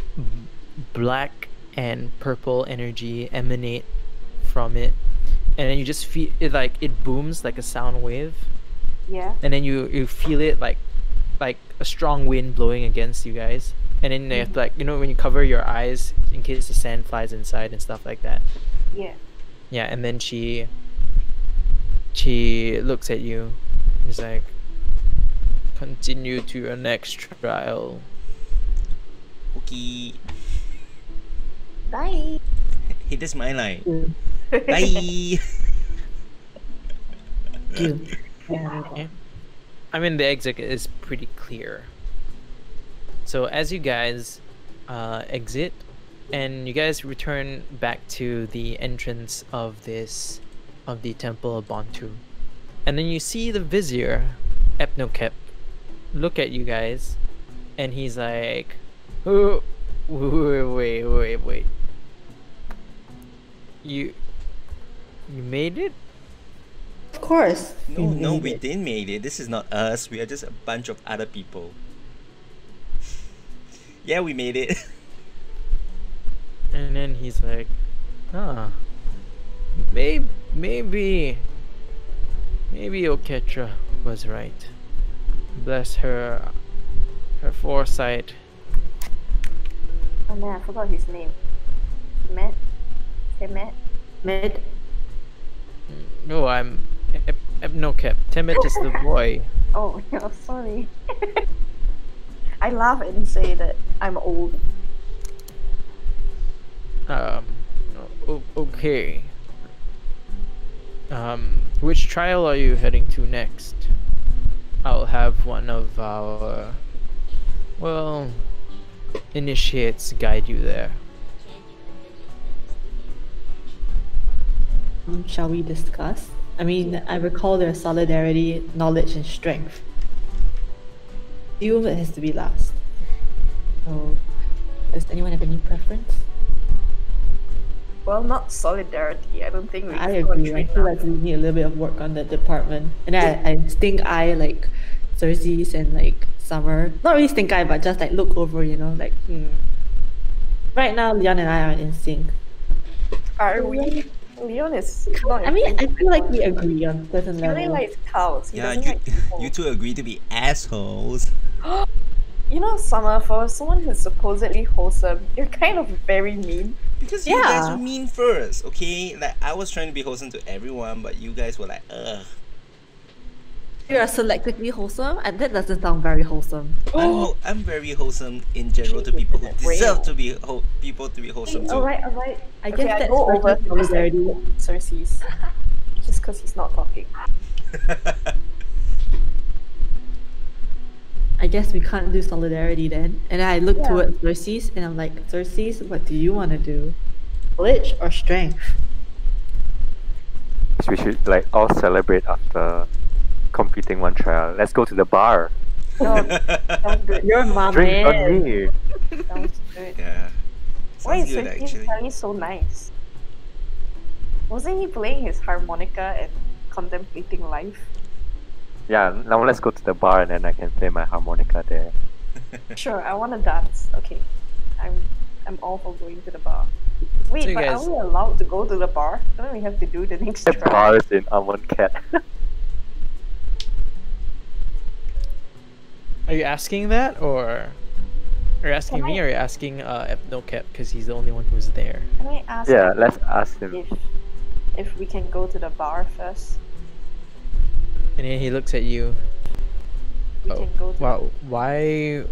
black and purple energy emanate from it. And then you just feel it like, it booms like a sound wave. Yeah. And then you, you feel it like, like a strong wind blowing against you guys. And then you have to like, you know, when you cover your eyes in case the sand flies inside and stuff like that. Yeah. Yeah, and then she... She looks at you. She's like, "Continue to your next trial." Okay. Bye. Hey, that's my line. Bye. do. And I mean, the exit is pretty clear. So as you guys uh, exit, and you guys return back to the entrance of this, of the temple of Bontu, and then you see the vizier, Epnokep, look at you guys, and he's like, oh, wait, wait, wait, wait. You, you made it? Of course. No, we no, we it. didn't made it. This is not us. We are just a bunch of other people. Yeah, we made it. And then he's like, huh, maybe, maybe, maybe Oketra was right. Bless her, her foresight. Oh man, I forgot his name. Matt? Temet? Temet? No, I'm Epnokep. Temet is the boy. Oh, no, sorry. I laugh and say that I'm old. Um, okay. Um, which trial are you heading to next? I'll have one of our, well, initiates guide you there. Um, shall we discuss? I mean, I recall their solidarity, knowledge, and strength. Deal has to be last. So, does anyone have any preference? Well, not solidarity. I don't think we. I agree. I feel like we need a little bit of work on the department, and I, I think I like Cersei's and like Summer. Not really think I, but just like look over, you know, like hmm. Right now, Leon and I are in sync. Are we? Leon is. Not I mean, I feel like we agree on certain levels. Leon likes cows. He yeah, you, like you two agree to be assholes. You know, Summer, for someone who's supposedly wholesome, you're kind of very mean. Because yeah. you guys were mean first, okay? Like, I was trying to be wholesome to everyone, but you guys were like, ugh. You are selectively wholesome, and that doesn't sound very wholesome. Oh, I'm, I'm very wholesome in general to people who deserve to be ho people to be wholesome too. Alright, alright. I okay, guess I that's go over solidarity. Cersei's. Just because he's not talking. I guess we can't do solidarity then. And I look yeah. towards Cersei's and I'm like, Cersei's, what do you want to do? Glitch or strength? So we should like all celebrate after completing one trial. Let's go to the bar. Oh, sounds good. You're my Drink on me. Sounds good. Yeah. Sounds Why is Cersei's so nice? Wasn't he playing his harmonica and contemplating life? Yeah, now let's go to the bar and then I can play my harmonica there. Sure, I want to dance. Okay, I'm I'm all for going to the bar. Wait, so but guys... are we allowed to go to the bar? Don't we have to do the next trial? The bar is in Amonkhet. Are you asking that, or are you asking can me, I... or are you asking uh, Epnokep because he's the only one who's there? Can I ask? Yeah, let's ask him if if we can go to the bar first. And then he looks at you. We oh, can go to wow, why?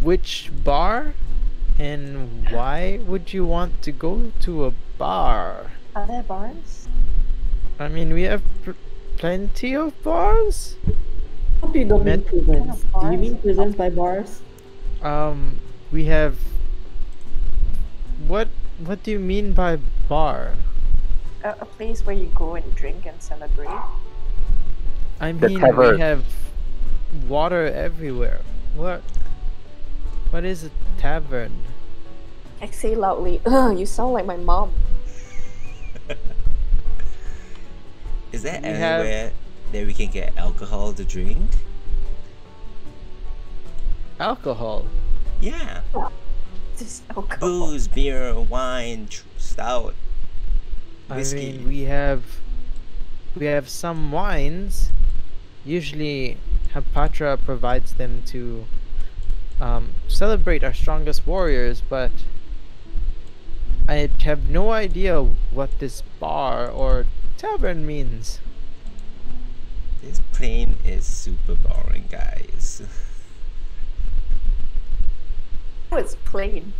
Which bar? And why would you want to go to a bar? Are there bars? I mean, we have plenty of bars. Hope you don't mean prisons. Do you mean prisons by bars? Um, we have. What? What do you mean by bar? A place where you go and drink and celebrate. I mean, we have water everywhere. What? What is a tavern? I say loudly. Ugh, you sound like my mom. Is there we anywhere have... that we can get alcohol to drink? Alcohol. Yeah. yeah. Just alcohol. Booze, beer, wine, stout. Whiskey. I mean, we have we have some wines. Usually, Hapatra provides them to um, celebrate our strongest warriors. But I have no idea what this bar or tavern means. This plane is super boring, guys. Oh, it's plain.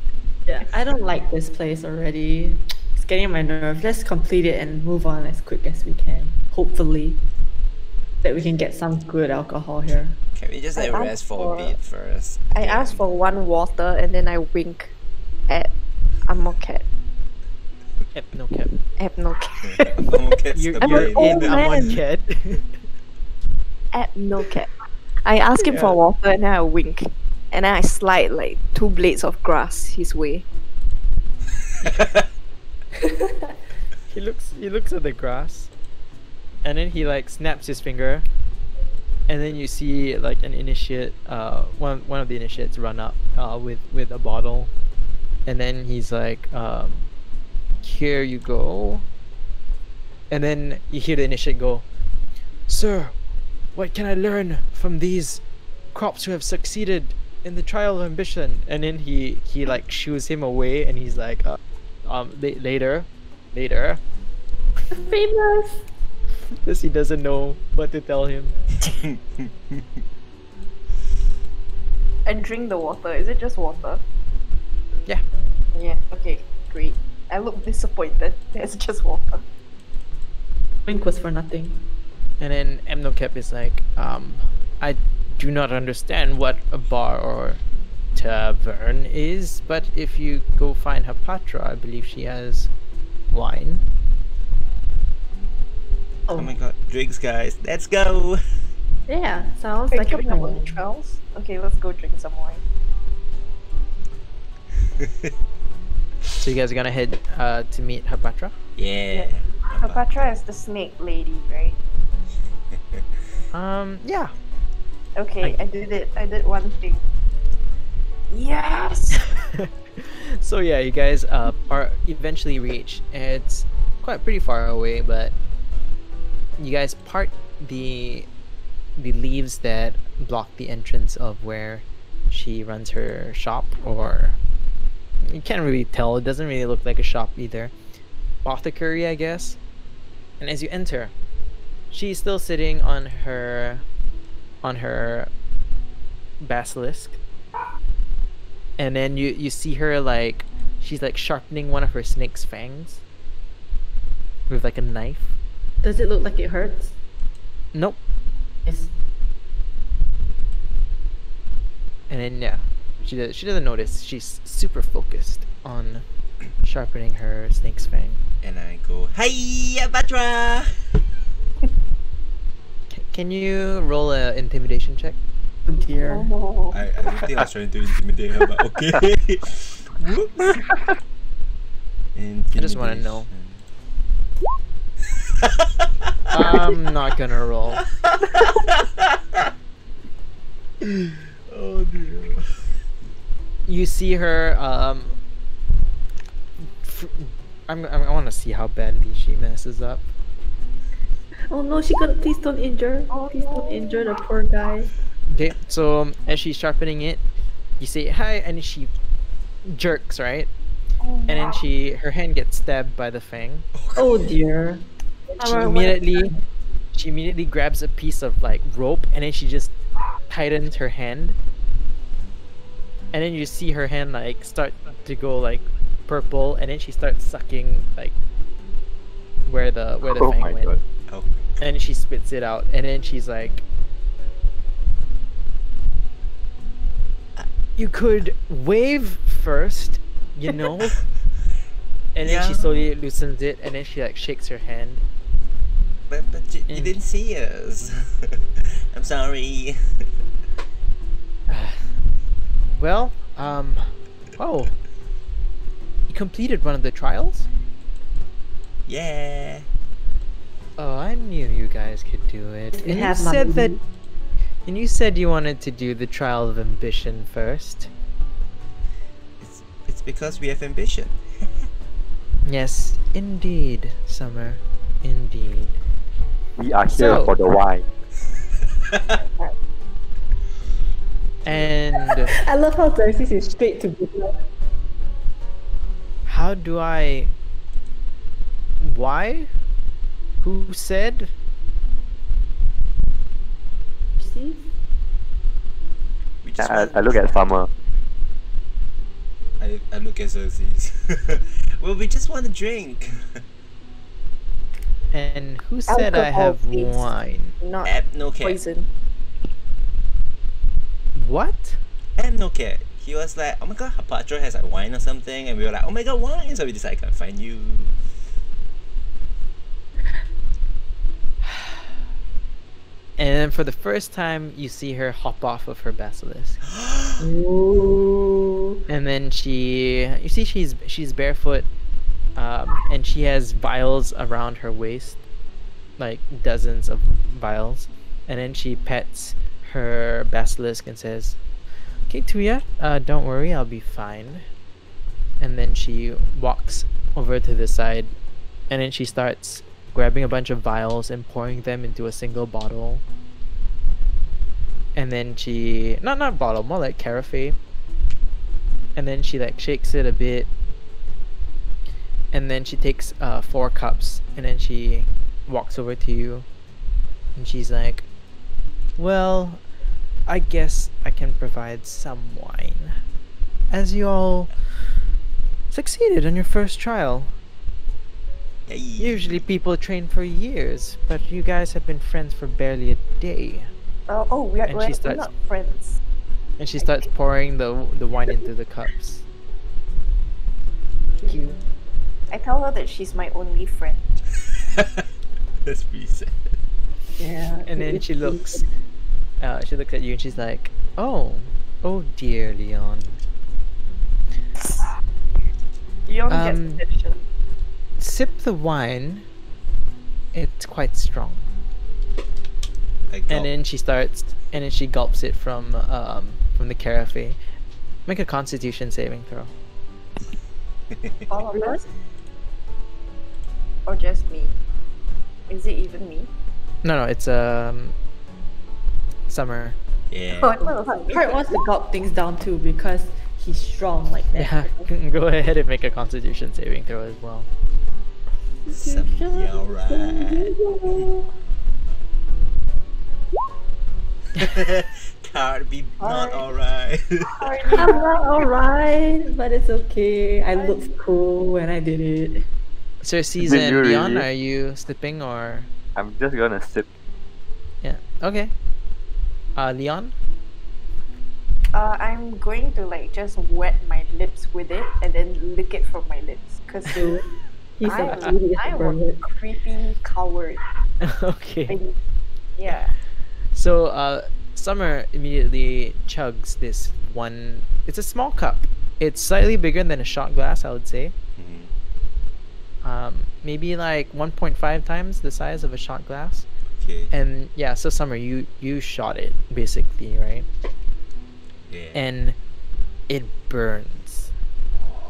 Yeah, I don't like this place already. It's getting on my nerve. Let's complete it and move on as quick as we can. Hopefully, that we can get some good alcohol here. Can we just like rest for, for a bit first? I yeah. asked for one water and then I wink at Amonkhet. Amonkhet. Amonkhet. Amonkhet. You're in Amonkhet. Amonkhet. I ask him yeah. for water and then I wink. And then I slide like two blades of grass his way. he looks he looks at the grass and then he like snaps his finger and then you see like an initiate uh one one of the initiates run up uh with with a bottle and then he's like um here you go, and then you hear the initiate go, "Sir, what can I learn from these crops who have succeeded in the trial of ambition?" And then he he like shoos him away and he's like uh, um la later later famous because he doesn't know what to tell him. And drink the water. Is it just water? Yeah. Yeah, okay, great. I look disappointed. It's just water. Wink was for nothing. And then Amonkhet is like, um I do not understand what a bar or tavern is, but if you go find Hapatra, I believe she has wine. Oh, oh my god, drinks guys, let's go! Yeah, sounds hey, like a problem. Trials? Okay, let's go drink some wine. So you guys are gonna head uh, to meet Hapatra? Yeah. yeah. Hapatra is the snake lady, right? um, yeah. Okay, I, I did it. I did one thing. Yes! So yeah, you guys uh, are eventually reached. It's quite pretty far away, but you guys part the the leaves that block the entrance of where she runs her shop, or you can't really tell. It doesn't really look like a shop either. Apothecary, I guess. And as you enter, she's still sitting on her... on her basilisk, and then you you see her like she's like sharpening one of her snake's fangs with like a knife. Does it look like it hurts? Nope. Yes. And then yeah, she does, she doesn't notice. She's super focused on sharpening her snake's fang. And I go, "Hey, Batra!" Can you roll an intimidation check? Oh dear. Oh. I, I think I was trying to intimidate her, but okay. Whoops. I just want to know. I'm not gonna roll. Oh dear. You see her. Um. I'm. I'm I want to see how badly she messes up. Oh no, she got. Please don't injure. Oh, please don't injure the poor guy. Okay, so um, as she's sharpening it, you say hi, and she jerks right, oh, and wow. then she her hand gets stabbed by the fang. Oh dear! She immediately, she immediately grabs a piece of like rope, and then she just tightens her hand, and then you see her hand like start to go like purple, and then she starts sucking like where the where the oh, fang went. God. And she spits it out, and then she's like, "You could wave first, you know." And yeah. then she slowly loosens it, and then she like shakes her hand. But but you, you didn't see us. I'm sorry. Well, um, oh, you completed one of the trials. Yeah. Oh, I knew you guys could do it. And you said that, and you said you wanted to do the trial of ambition first. It's it's because we have ambition. Yes, indeed, Summer, indeed. We are here so, for the wine. And I love how Darcy is straight to business. How do I? Why? Who said? See? I, I look at Farmer. I I, I look as I see. Well, we just want a drink. And who said alcohol, I have please. Wine? Not Ab no care. Poison. What? And no care. He was like, oh my god, Hapatra has like wine or something, and we were like, oh my god, wine. So we decided I can't find you. And then for the first time, you see her hop off of her basilisk. And then she, you see, she's she's barefoot, um, and she has vials around her waist, like dozens of vials. And then she pets her basilisk and says, "Okay, Tuya, uh, don't worry, I'll be fine." And then she walks over to the side, and then she starts grabbing a bunch of vials and pouring them into a single bottle. And then she... Not not bottle, more like carafe. And then she like shakes it a bit. And then she takes uh, four cups. And then she walks over to you. And she's like, well, I guess I can provide some wine. As you all succeeded on your first trial. Usually people train for years, but you guys have been friends for barely a day. Oh, oh we are, we're, starts, we're not friends. And she starts pouring the the wine into the cups. Thank you. I tell her that she's my only friend. That's pretty sad. Yeah. And then she looks, uh, she looks at you and she's like, "Oh, oh dear, Leon." Leon um, gets attention. Sip the wine. It's quite strong. And then she starts, and then she gulps it from um from the carafe. Make a Constitution saving throw. All of us, or just me? Is it even me? No, no, it's um Summer. Yeah. Oh, Hart wants to gulp things down too because he's strong like that. Yeah, go ahead and make a Constitution saving throw as well. All right. Can't be not alright. I'm not alright, but it's okay. I looked cool when I did it. So, Season and Leon, really? Are you slipping or? I'm just gonna sip. Yeah. Okay. Uh, Leon. Uh, I'm going to like just wet my lips with it and then lick it from my lips, cause. It... He's I, I was a creepy coward. Okay. And, yeah. So, uh, Summer immediately chugs this one. It's a small cup. It's slightly bigger than a shot glass, I would say. Mm-hmm. Um, maybe like one point five times the size of a shot glass. Okay. And yeah, so Summer, you you shot it basically, right? Yeah. And it burns.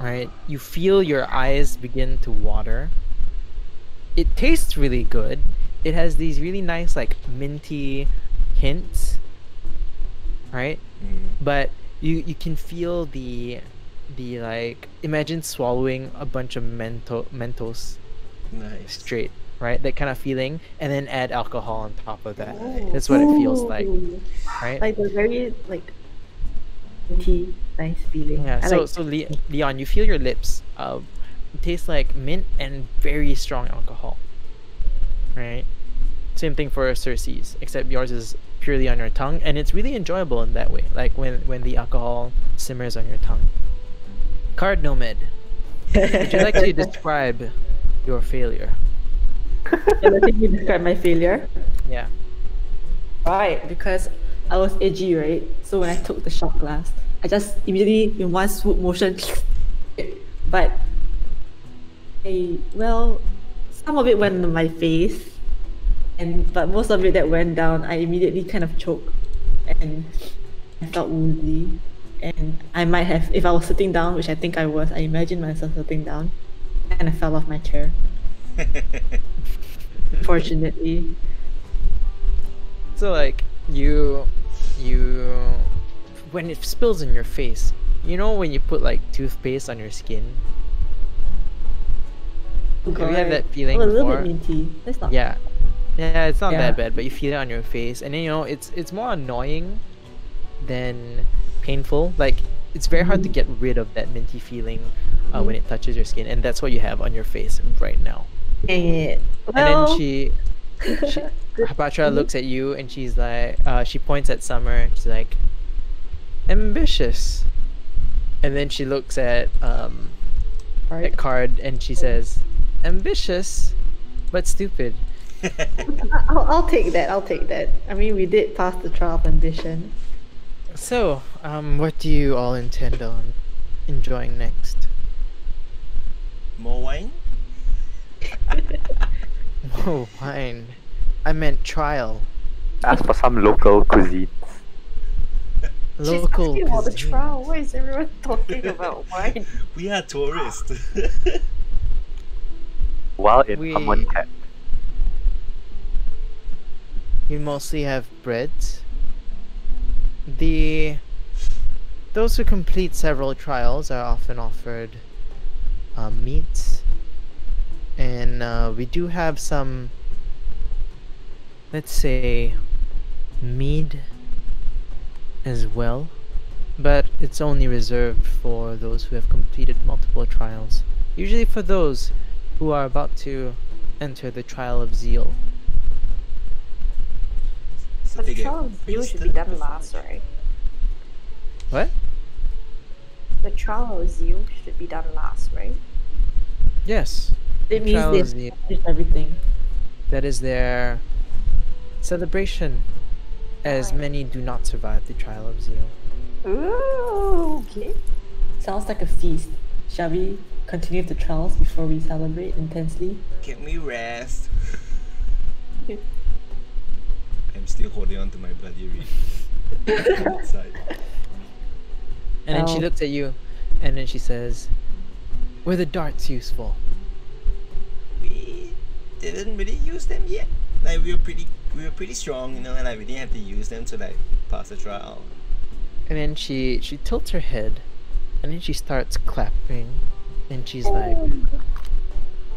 Right, you feel your eyes begin to water. It tastes really good. It has these really nice like minty hints, right? Mm. But you you can feel the the like imagine swallowing a bunch of mento Mentos nice. Straight, right? That kind of feeling, and then add alcohol on top of that. Oh. That's what Ooh. It feels like, right? Like the very like minty. Nice feeling. Yeah, I so like so Le Leon, you feel your lips uh, taste like mint and very strong alcohol. Right? Same thing for Circe's, except yours is purely on your tongue, and it's really enjoyable in that way, like when, when the alcohol simmers on your tongue. Card Nomad, would you like to describe your failure? Can I you describe my failure? Yeah. Right, because I was edgy, right? So when I took the shot glass, I just immediately in one swoop motion, but I, well, some of it went on my face, and but most of it that went down, I immediately kind of choked, and I felt woozy, and I might have, if I was sitting down, which I think I was, I imagined myself sitting down, and I fell off my chair. Fortunately. So like you, you. When it spills in your face, you know when you put like toothpaste on your skin? Oh, have you had that feeling oh, a little before? Bit minty. That's not yeah. Yeah, it's not yeah. that bad, but you feel it on your face, and then you know it's it's more annoying than painful. Like it's very hard to get rid of that minty feeling uh, when it touches your skin, and that's what you have on your face right now. Yeah. Well... And then she, she Hapatra looks at you and she's like, uh, she points at Summer and she's like, ambitious. And then she looks at um, at Card and she says, ambitious, but stupid. I'll, I'll take that. I'll take that. I mean, we did pass the trial of ambition. So, um, what do you all intend on enjoying next? More wine? More wine. I meant trial. Ask for some local cuisine. Local cuisine. About the trial. Why is everyone talking about wine? We are tourists. While in we... Amonkhet. You mostly have breads. The those who complete several trials are often offered uh, meats, and uh, we do have some, let's say, mead as well, but it's only reserved for those who have completed multiple trials, usually for those who are about to enter the trial of zeal. But the trial of zeal should be done last, right? What? The trial of zeal should be done last, right? Yes. It the means they've established everything. That is their celebration, as right. Many do not survive the trial of zeal. Ooh, okay. Sounds like a feast. Shall we continue the trials before we celebrate intensely? Can we rest? I'm still holding on to my bloody reed. And then she looks at you, and then she says, "Were the darts useful?" We didn't really use them yet. Like we were pretty, we were pretty strong, you know, and like we didn't have to use them to like pass the trial. And then she she tilts her head, and then she starts clapping, and she's like,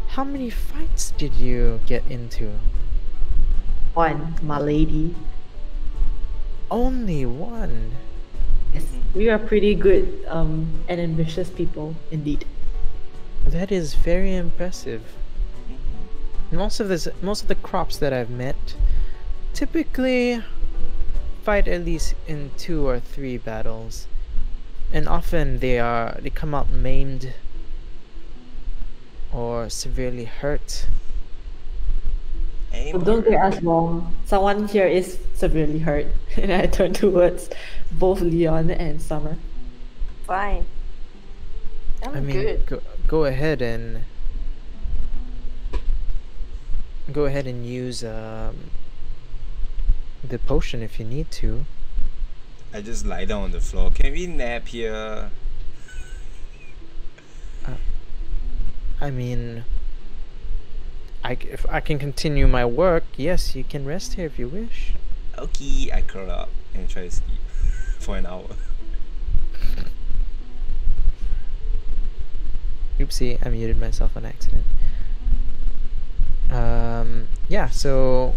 "How many fights did you get into?" One, my lady. Only one? Yes, we are pretty good um, and ambitious people, indeed. That is very impressive. Most of this, most of the crops that I've met typically fight at least in two or three battles, and often they are they come out maimed or severely hurt. Well, don't get us wrong, someone here is severely hurt, and I turn towards both Leon and Summer. Fine. I'm I mean, good. Go, go ahead and... Go ahead and use um, the potion if you need to. I just lie down on the floor. Can we nap here? Uh, I mean... I, if I can continue my work, yes, you can rest here if you wish. Okay, I curl up and try to sleep for an hour. Oopsie, I muted myself on accident. Um, yeah, so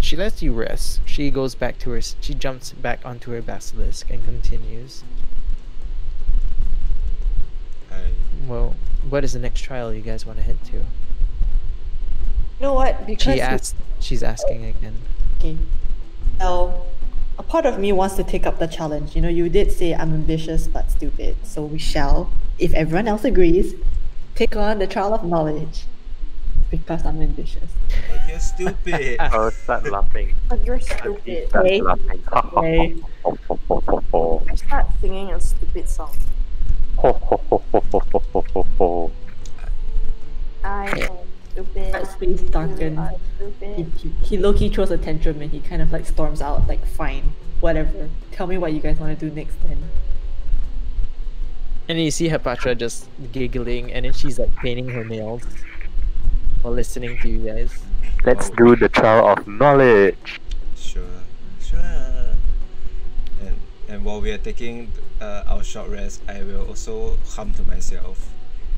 she lets you rest. She goes back to her, she jumps back onto her basilisk and continues. Hi. Well, what is the next trial you guys want to head to? You know what? Because she asked, she's asking again. Okay. Now, a part of me wants to take up the challenge. You know, you did say I'm ambitious but stupid, so we shall, if everyone else agrees, take on the trial of knowledge. Because I'm ambitious. But you're stupid. Oh, start laughing. But you're stupid. Start okay. laughing. Okay. I start singing a stupid song. I know. That's face darkened. He, he, he low-key throws a tantrum and he kind of like storms out like, fine, whatever. Tell me what you guys want to do next then. And you see Hapatra just giggling, and then she's like painting her nails while listening to you guys. Let's do the trial of knowledge. Sure, sure. And, and while we are taking uh, our short rest, I will also hum to myself,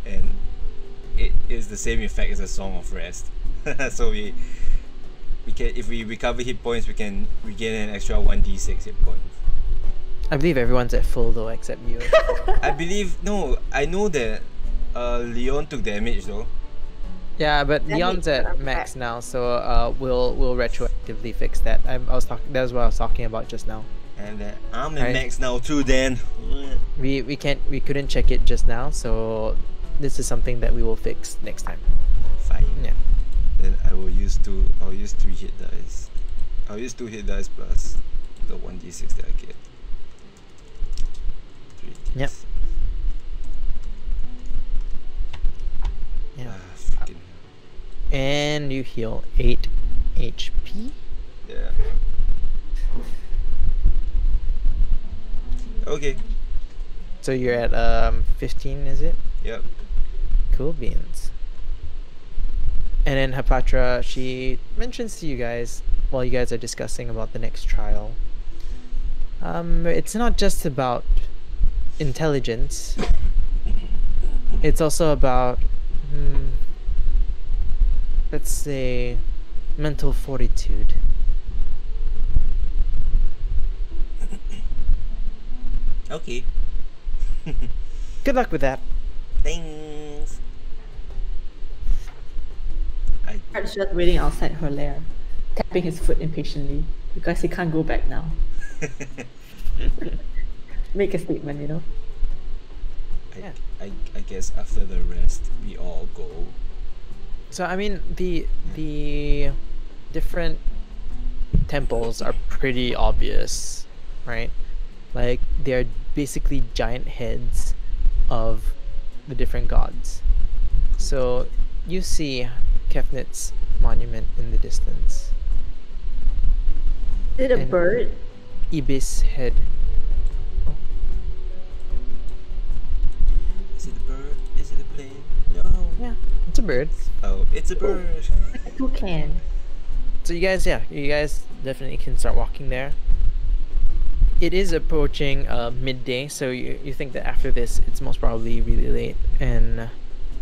and it is the same effect as a song of rest. So we we can, if we recover hit points, we can regain an extra one d six hit points. I believe everyone's at full though, except you. I believe, no, I know that uh, Leon took damage though. Yeah, but that Leon's at max now, so uh, we'll we'll retroactively fix that. I'm, I was talking. That was what I was talking about just now. And then I'm at right. max now too. Then we we can't we couldn't check it just now, so this is something that we will fix next time. Fine. Yeah. Then I will use two. I'll use three hit dice. I'll use two hit dice plus the one d six that I get. Three. Yep. Yeah. Uh, And you heal eight H P. Yeah. Okay. So you're at um fifteen, is it? Yep. Cool beans. And then Hapatra, she mentions to you guys while you guys are discussing about the next trial. Um, it's not just about intelligence. It's also about. Hmm, let's say mental fortitude. Okay. Good luck with that. Thanks. I Heart's just waiting outside her lair, tapping his foot impatiently because he can't go back now. Make a statement, you know. I, yeah. I, I guess after the rest, we all go. So I mean, the the different temples are pretty obvious, right? Like they are basically giant heads of the different gods. So you see Kefnet's monument in the distance. Is it a and bird? Ibis head. Oh. Is it a bird? Is it a plane? No. Yeah. It's a bird. Oh, it's a bird. A toucan. So you guys, yeah, you guys definitely can start walking there. It is approaching uh, midday, so you, you think that after this, it's most probably really late, and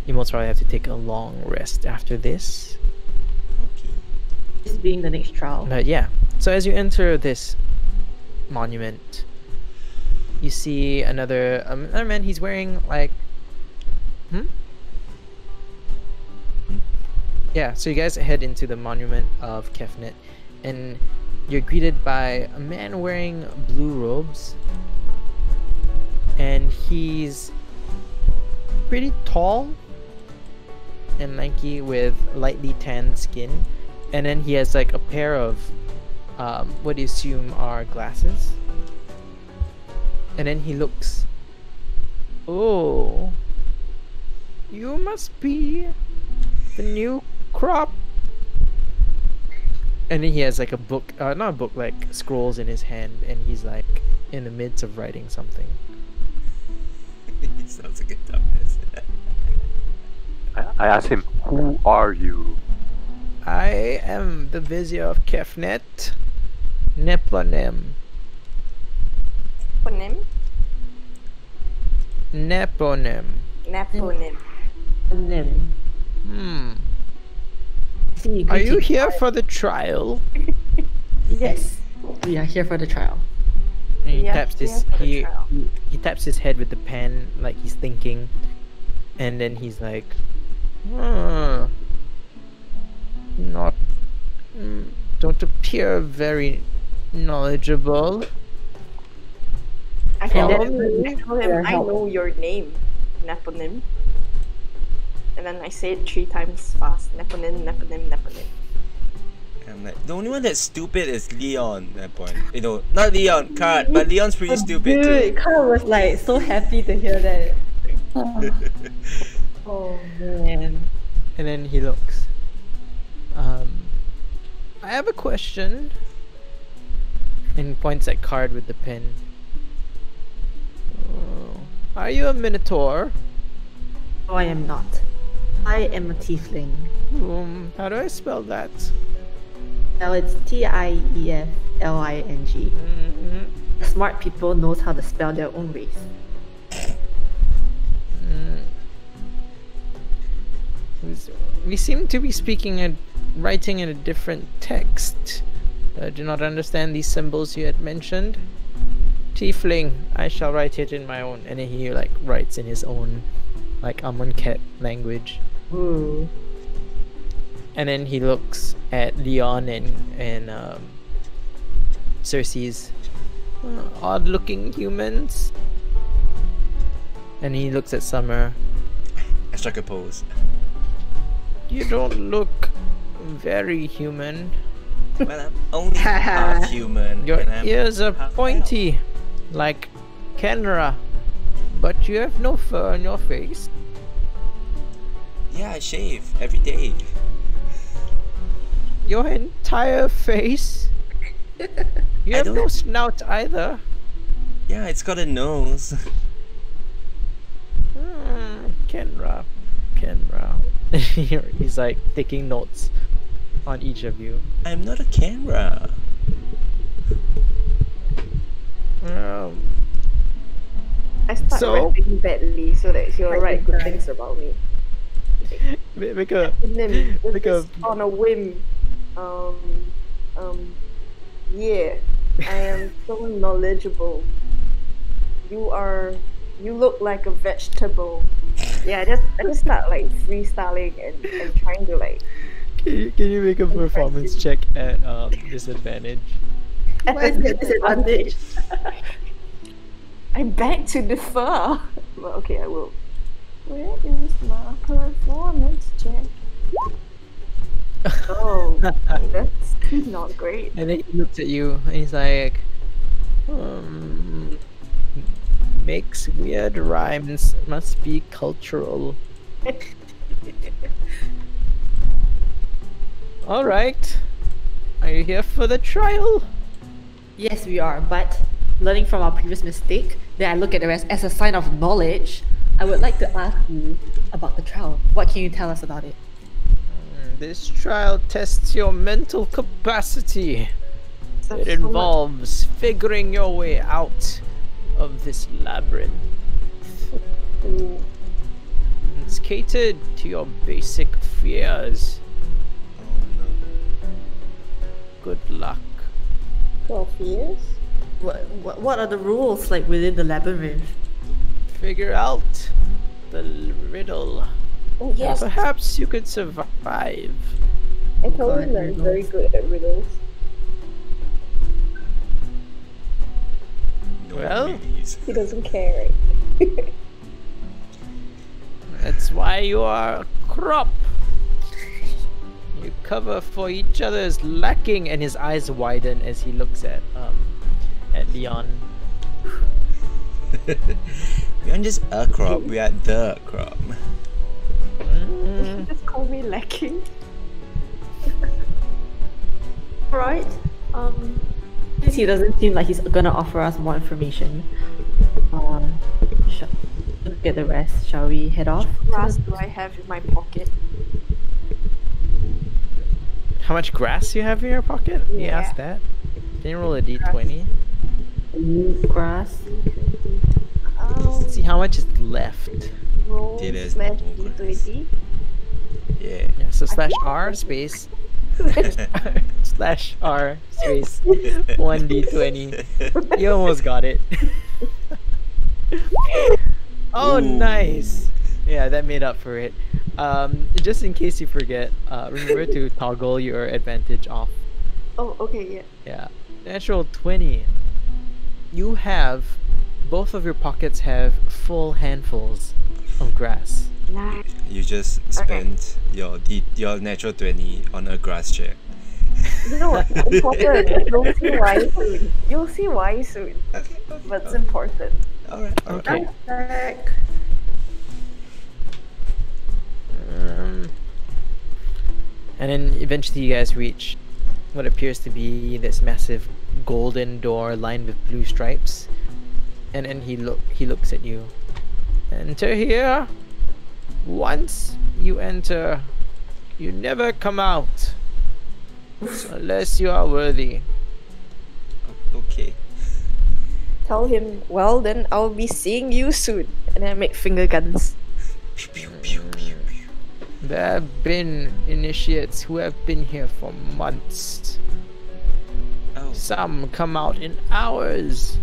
you most probably have to take a long rest after this. Okay. This being the next trial. But yeah, so as you enter this monument, you see another um, another man. He's wearing like, hmm. Yeah, so you guys head into the monument of Kefnet, and you're greeted by a man wearing blue robes, and he's pretty tall and lanky with lightly tanned skin, and then he has like a pair of um, what you assume are glasses, and then he looks, "Oh, you must be the new crop." And then he has like a book, uh, not a book, like scrolls in his hand, and he's like in the midst of writing something. He sounds like a dumbass. I, I asked him, "Who are you?" "I am the vizier of Kefnet, Neponim." Neponim? Neponim. Neponim. Neponim. Hmm. Are you here for the trial? Yes, we are here for the trial. And he yeah, taps his he, he he taps his head with the pen like he's thinking, and then he's like, hmm, "Not, don't appear very knowledgeable." I can tell him I know your name, Neponim. And then I say it three times fast. Neponim, Neponim, Neponim. I'm like, the only one that's stupid is Leon at that point. You know, not Leon, Card, but Leon's pretty stupid too. Dude, Card was like so happy to hear that. Oh. Oh man. And then he looks. Um, "I have a question." And points at Card with the pen. "Oh, are you a Minotaur?" "Oh, I am not. I am a tiefling." Um, "how do I spell that?" "Well, it's T I E F L I N G. Mm-hmm. Smart people knows how to spell their own race. Mm. "We seem to be speaking and writing in a different text. I do not understand these symbols you had mentioned. Tiefling, I shall write it in my own. And then he like writes in his own like Amonkhet language. Ooh. And then he looks at Leon and and um, Cersei's uh, odd-looking humans. And he looks at Summer. I struck a pose. You don't look very human. Well, I'm only half human. Your and I'm ears are pointy, out. like Kenra, but you have no fur on your face. Yeah, I shave every day. Your entire face? You have no snout either. Yeah, it's got a nose. mm, Kenra, Kenra. He's like taking notes on each of you. I'm not a Kenra. Um, I start so... rapping badly so that you'll write good things about me. Make a, make a on a whim. Um, um, yeah, I am so knowledgeable. You are, you look like a vegetable. Yeah, I just, I just start like freestyling and, and trying to like. Can you, can you make a performance check at um, disadvantage? Why is it disadvantage? I beg to defer. Well, okay, I will. Where is my performance check? Oh, that's not great. And then he looks at you and he's like, hmm, makes weird rhymes, must be cultural. Alright, are you here for the trial? Yes, we are, but learning from our previous mistake that I look at the rest as a sign of knowledge, I would like to ask you about the trial. What can you tell us about it? This trial tests your mental capacity. That's it involves so figuring your way out of this labyrinth. Ooh. It's catered to your basic fears. Good luck. twelve years? What, what, what are the rules like within the labyrinth? Figure out the riddle. Oh, yes. Perhaps you could survive. I probably learned very good at riddles. Well, he doesn't care, right? That's why you are a crop. You cover for each other's lacking, and his eyes widen as he looks at um at Leon. We aren't just a crop, we are the crop. Mm. You just call me lacking. Right? Um since he doesn't seem like he's gonna offer us more information. Um shall look at the rest, shall we head off? Grass do I have in my pocket? How much grass you have in your pocket? Yeah. He asked that. Can you roll a d twenty? Grass. Um, see how much is left. Roll slash d twenty. Yeah. Yeah. So slash r space slash r space one d twenty. You almost got it. Oh, ooh, nice. Yeah, that made up for it. Um, just in case you forget, uh, remember to toggle your advantage off. Oh, okay, yeah. Yeah. Natural twenty. You have, both of your pockets have full handfuls of grass. Nice. You just spent okay. your d your natural twenty on a grass check. You know what's important? You'll see why soon. You'll see why soon. Okay, okay. But it's important. Alright, alright. Okay. Okay. Um, and then eventually you guys reach what appears to be this massive golden door lined with blue stripes, and then he look he looks at you. Enter here. Once you enter, you never come out unless you are worthy. Okay. Tell him, well then I'll be seeing you soon, and I make finger guns. There have been initiates who have been here for months. Oh. Some come out in hours.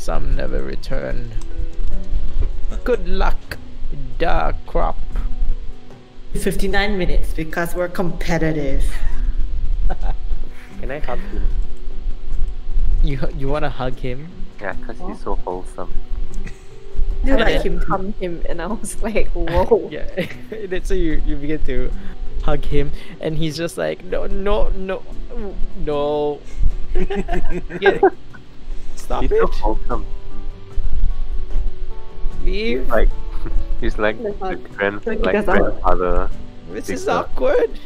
Some never returned. Good luck, dark crop. fifty-nine minutes because we're competitive. Can I hug him? You you want to hug him? Yeah, because oh. he's so wholesome. You like him, hug him, and I was like, whoa. Yeah, so you you begin to hug him, and he's just like, no, no, no, no. Get it. Stop he's it. He's so wholesome. Leave. He's like, he's like the grand, like grandfather. This is awkward.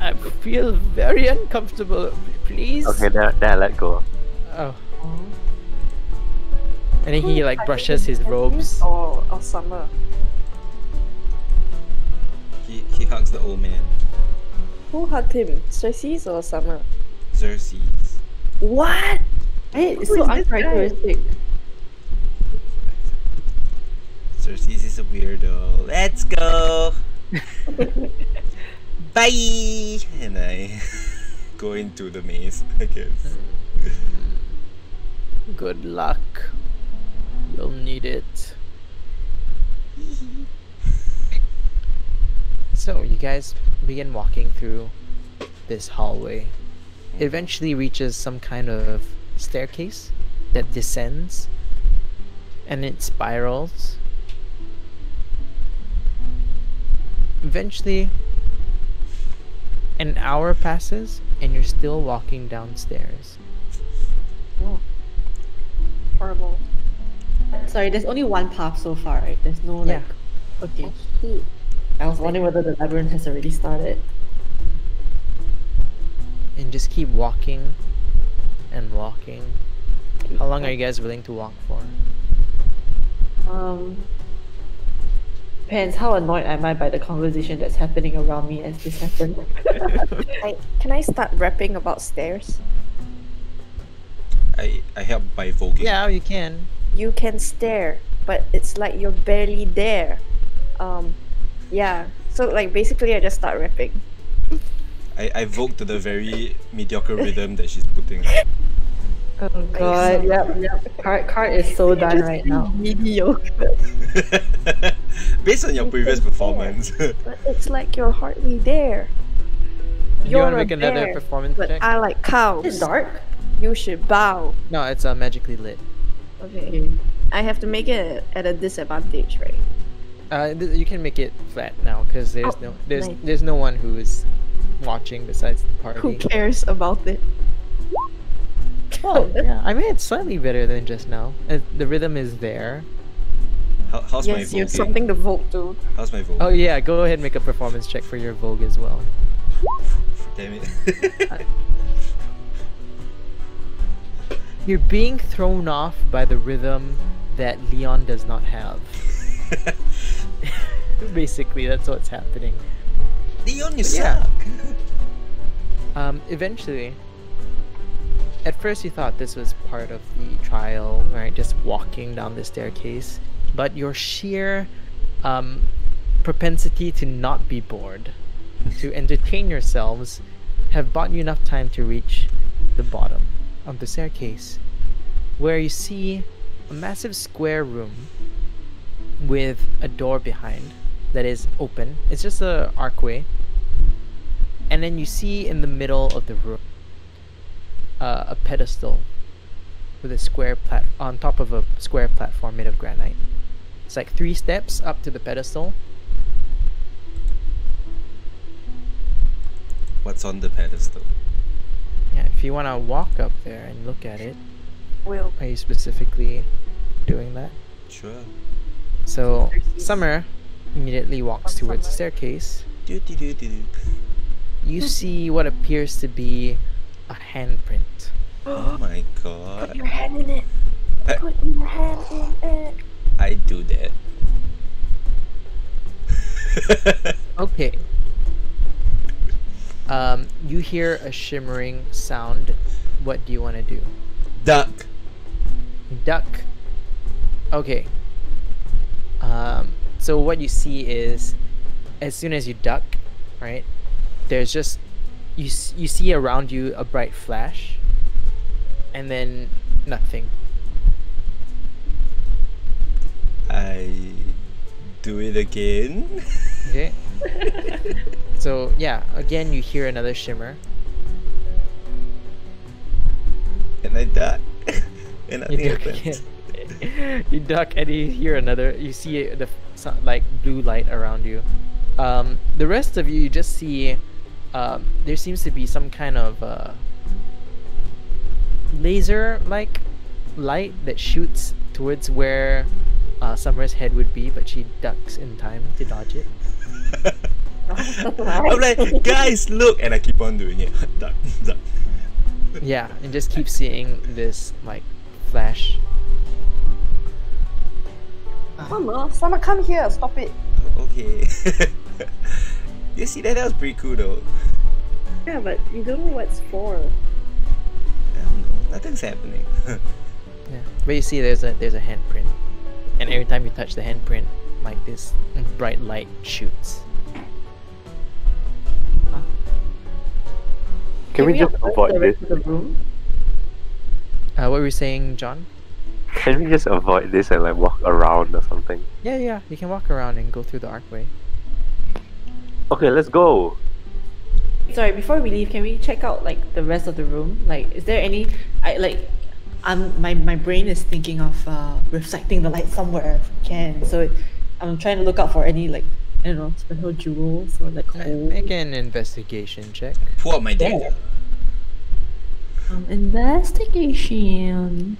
I feel very uncomfortable. Please. Okay, there, there, let go. Oh. And then he like brushes his robes. Or, or summer. He he hugs the old man. Who hugged him? Xerxes or Summer? Xerxes. What? Hey, it's so uncharacteristic. Xerxes is a weirdo. Let's go. Bye. And I go into the maze, I guess. Good luck. You'll need it. So you guys begin walking through this hallway. It eventually reaches some kind of staircase that descends, and it spirals. Eventually an hour passes and you're still walking downstairs. Oh. Horrible. Sorry, there's only one path so far, right? There's no like... Yeah. Okay. Oh, I was wondering whether the labyrinth has already started. And just keep walking and walking. How long are you guys willing to walk for? Um... Depends how annoyed am I by the conversation that's happening around me as this happens. I, can I start rapping about stairs? I, I help by voguing. Yeah, you can. You can stare, but it's like you're barely there. Um, yeah. So like basically I just start rapping. I, I vogue to the very mediocre rhythm that she's putting on. Oh god, yep, yep. Cart, Cart is so done right now. Mediocre. Based on your previous performance. But it's like you're hardly there. You're you want to make bear, another performance but check? I like cows. It's dark. You should bow. No, it's uh, magically lit. Okay. I have to make it at a disadvantage, right? Uh, th you can make it flat now because there's oh, no there's nice. there's no one who is watching besides the party. Who cares about it? Well, yeah, I mean it's slightly better than just now. Uh, the rhythm is there. How, how's yes, my vogue? You have something to vogue to. How's my vogue? Oh yeah, go ahead and make a performance check for your vogue as well. Damn it. uh, You're being thrown off by the rhythm that Leon does not have. Basically, that's what's happening. Leon, you suck! Um, eventually, at first you thought this was part of the trial, right? Just walking down the staircase. But your sheer um, propensity to not be bored, to entertain yourselves, have bought you enough time to reach the bottom of the staircase, where you see a massive square room with a door behind that is open. It's just an archway, and then you see in the middle of the room uh, a pedestal with a square plat on top of a square platform made of granite. It's like three steps up to the pedestal. What's on the pedestal? Yeah, if you want to walk up there and look at it, Will. Are you specifically doing that? Sure. So, Summer immediately walks towards the staircase. Do, do, do, do. You see what appears to be a handprint. Oh my god. Put your hand in it. I, Put your hand in it. I do that. Okay. Um, you hear a shimmering sound. What do you want to do? Duck. Duck. Okay. Um, so what you see is, as soon as you duck, right? There's just you. You see around you a bright flash, and then Nothing. I do it again. Okay. So yeah, again you hear another shimmer. And I duck. And nothing happens. You duck and you hear another. You see the like blue light around you. Um, the rest of you, you just see. Um, there seems to be some kind of uh, laser-like light that shoots towards where uh, Summer's head would be, but she ducks in time to dodge it. I'm like, guys, look, and I keep on doing it. Duck, duck. Yeah, and just keep seeing this like flash. Summer, Summer, come here! Stop it. Okay. You see that? That was pretty cool, though. Yeah, but you don't know what's for. I don't know. Nothing's happening. Yeah, but you see, there's a there's a handprint, and every time you touch the handprint, like this bright light shoots. Huh? Can, Can we, we just avoid this? Uh, what were you saying, John? Can we just avoid this and like walk around or something? Yeah, yeah, you can walk around and go through the archway. Okay, let's go. Sorry, before we leave, can we check out like the rest of the room? Like, is there any? I like, I'm my my brain is thinking of uh, reflecting the light somewhere if we can. So, it, I'm trying to look out for any like I don't know special jewels or like. Gold. Make an investigation check. Pull out my data. Um, investigation.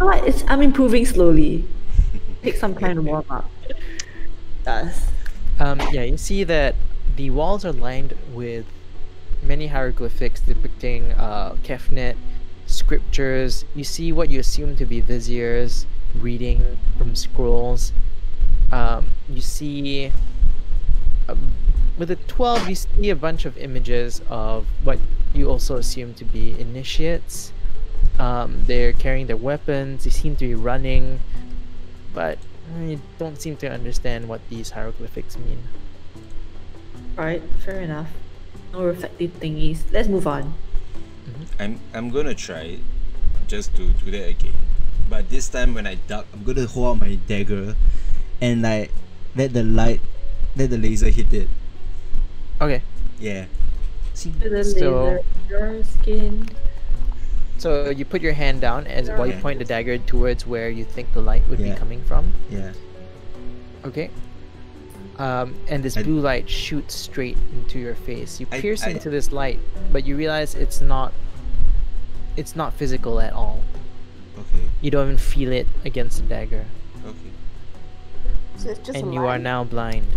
Oh, it's, I'm improving slowly. Take some time to warm up. Does. Um, yeah, you see that the walls are lined with many hieroglyphics depicting uh, Kefnet, scriptures. You see what you assume to be viziers reading from scrolls. Um, you see, uh, with the twelve, you see a bunch of images of what you also assume to be initiates. Um, they're carrying their weapons, they seem to be running, but I don't seem to understand what these hieroglyphics mean. Alright, fair enough. No reflective thingies. Let's move on. Mm-hmm. I'm I'm gonna try just to do that again. But this time when I duck, I'm gonna hold out my dagger and like let the light let the laser hit it. Okay. Yeah. See the laser, your skin. So you put your hand down as while you point the dagger towards where you think the light would yeah. be coming from. Yeah. Okay. Um, and this I, blue light shoots straight into your face. You pierce I, I, into this light, but you realize it's not. It's not physical at all. Okay. You don't even feel it against the dagger. Okay. So it's just. And you line. are now blind.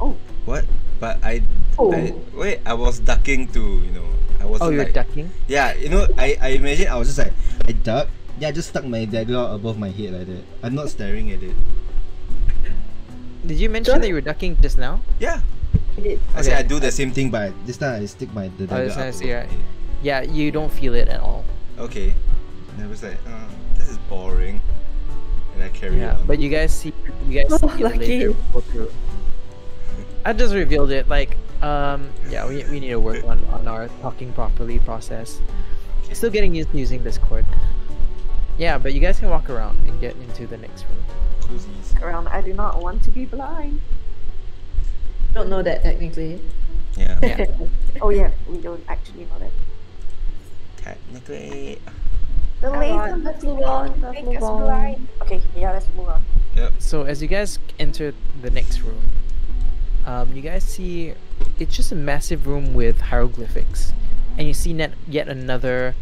Oh. What? But I, oh. I. Wait. I was ducking to you know. I was oh, you're like, ducking? Yeah, you know, I, I imagine I was just like, I duck. Yeah, I just stuck my dagger above my head like that. I'm not staring at it. Did you mention Don't... that you were ducking just now? Yeah. I did. I okay. said I do the same thing, but this time I stick my the dagger oh, up nice, yeah. yeah, you don't feel it at all. Okay. And I was like, oh, this is boring. And I carry yeah, it on. But you guys see, you guys oh, see it later. I just revealed it, like, Um, yeah, we, we need to work on, on our talking properly process. Still getting used to using Discord. Yeah, but you guys can walk around and get into the next room. Walk around, I do not want to be blind. Don't know that technically. Yeah. yeah. Oh yeah, we don't actually know that. Technically. The laser must move on, make us blind. Okay, yeah, let's move on. Yep. So as you guys enter the next room, Um, you guys see it's just a massive room with hieroglyphics, and you see net, yet another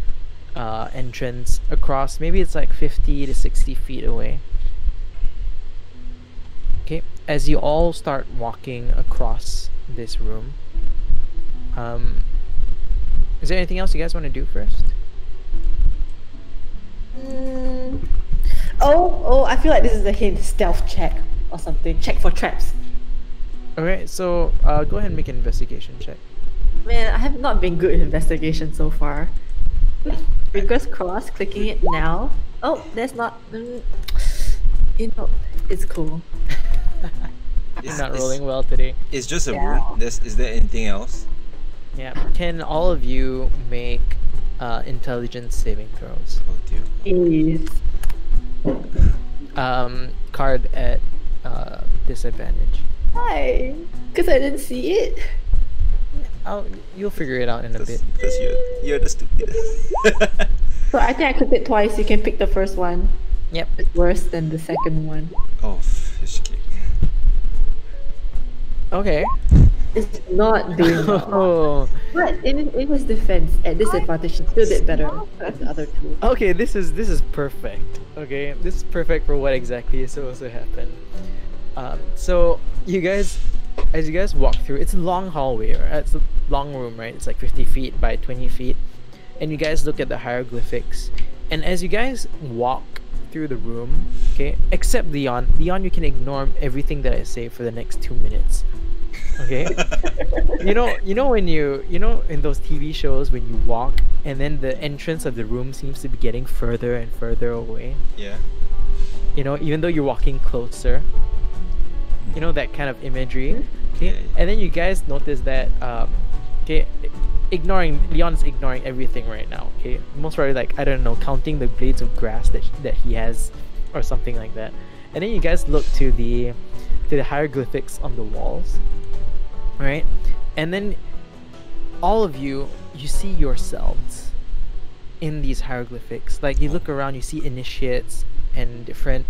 uh, entrance across. Maybe it's like fifty to sixty feet away. Okay, as you all start walking across this room, um, is there anything else you guys want to do first? Mm. Oh, oh! I feel like this is a hint. Stealth check or something. Check for traps. Alright, so uh, go ahead and make an investigation check. Man, I have not been good at investigation so far. Fingers crossed, clicking it now. Oh, that's not... Mm, you know, it's cool. It's not rolling well today. It's just a yeah. room. There's, is there anything else? Yeah, can all of you make uh, intelligence saving throws. Oh dear. Jeez. Um, card at uh, disadvantage. Why? Because I didn't see it. I'll, you'll figure it out in a bit. Because you're, you're the stupidest. So I think I clicked it twice. You can pick the first one. Yep. It's worse than the second one. Oh, fish cake. Okay. It's not doing well. Oh. But in, in his defense, at disadvantage, she still did better than the other two. Okay, this is this is perfect. Okay, this is perfect for what exactly is supposed to happen. Um, so you guys, as you guys walk through, it's a long hallway, right? It's a long room, right? It's like fifty feet by twenty feet. And you guys look at the hieroglyphics. And as you guys walk through the room, okay, except Leon. Leon, you can ignore everything that I say for the next two minutes. Okay? you know, you know when you, you know in those T V shows when you walk and then the entrance of the room seems to be getting further and further away? Yeah. You know, even though you're walking closer. You know, that kind of imagery. Okay, yeah. And then you guys notice that um okay, ignoring Leon's ignoring everything right now, okay? Most probably like, I don't know, counting the blades of grass that that he has or something like that. And then you guys look to the to the hieroglyphics on the walls. Right? And then all of you you see yourselves in these hieroglyphics. Like you look around, you see initiates and different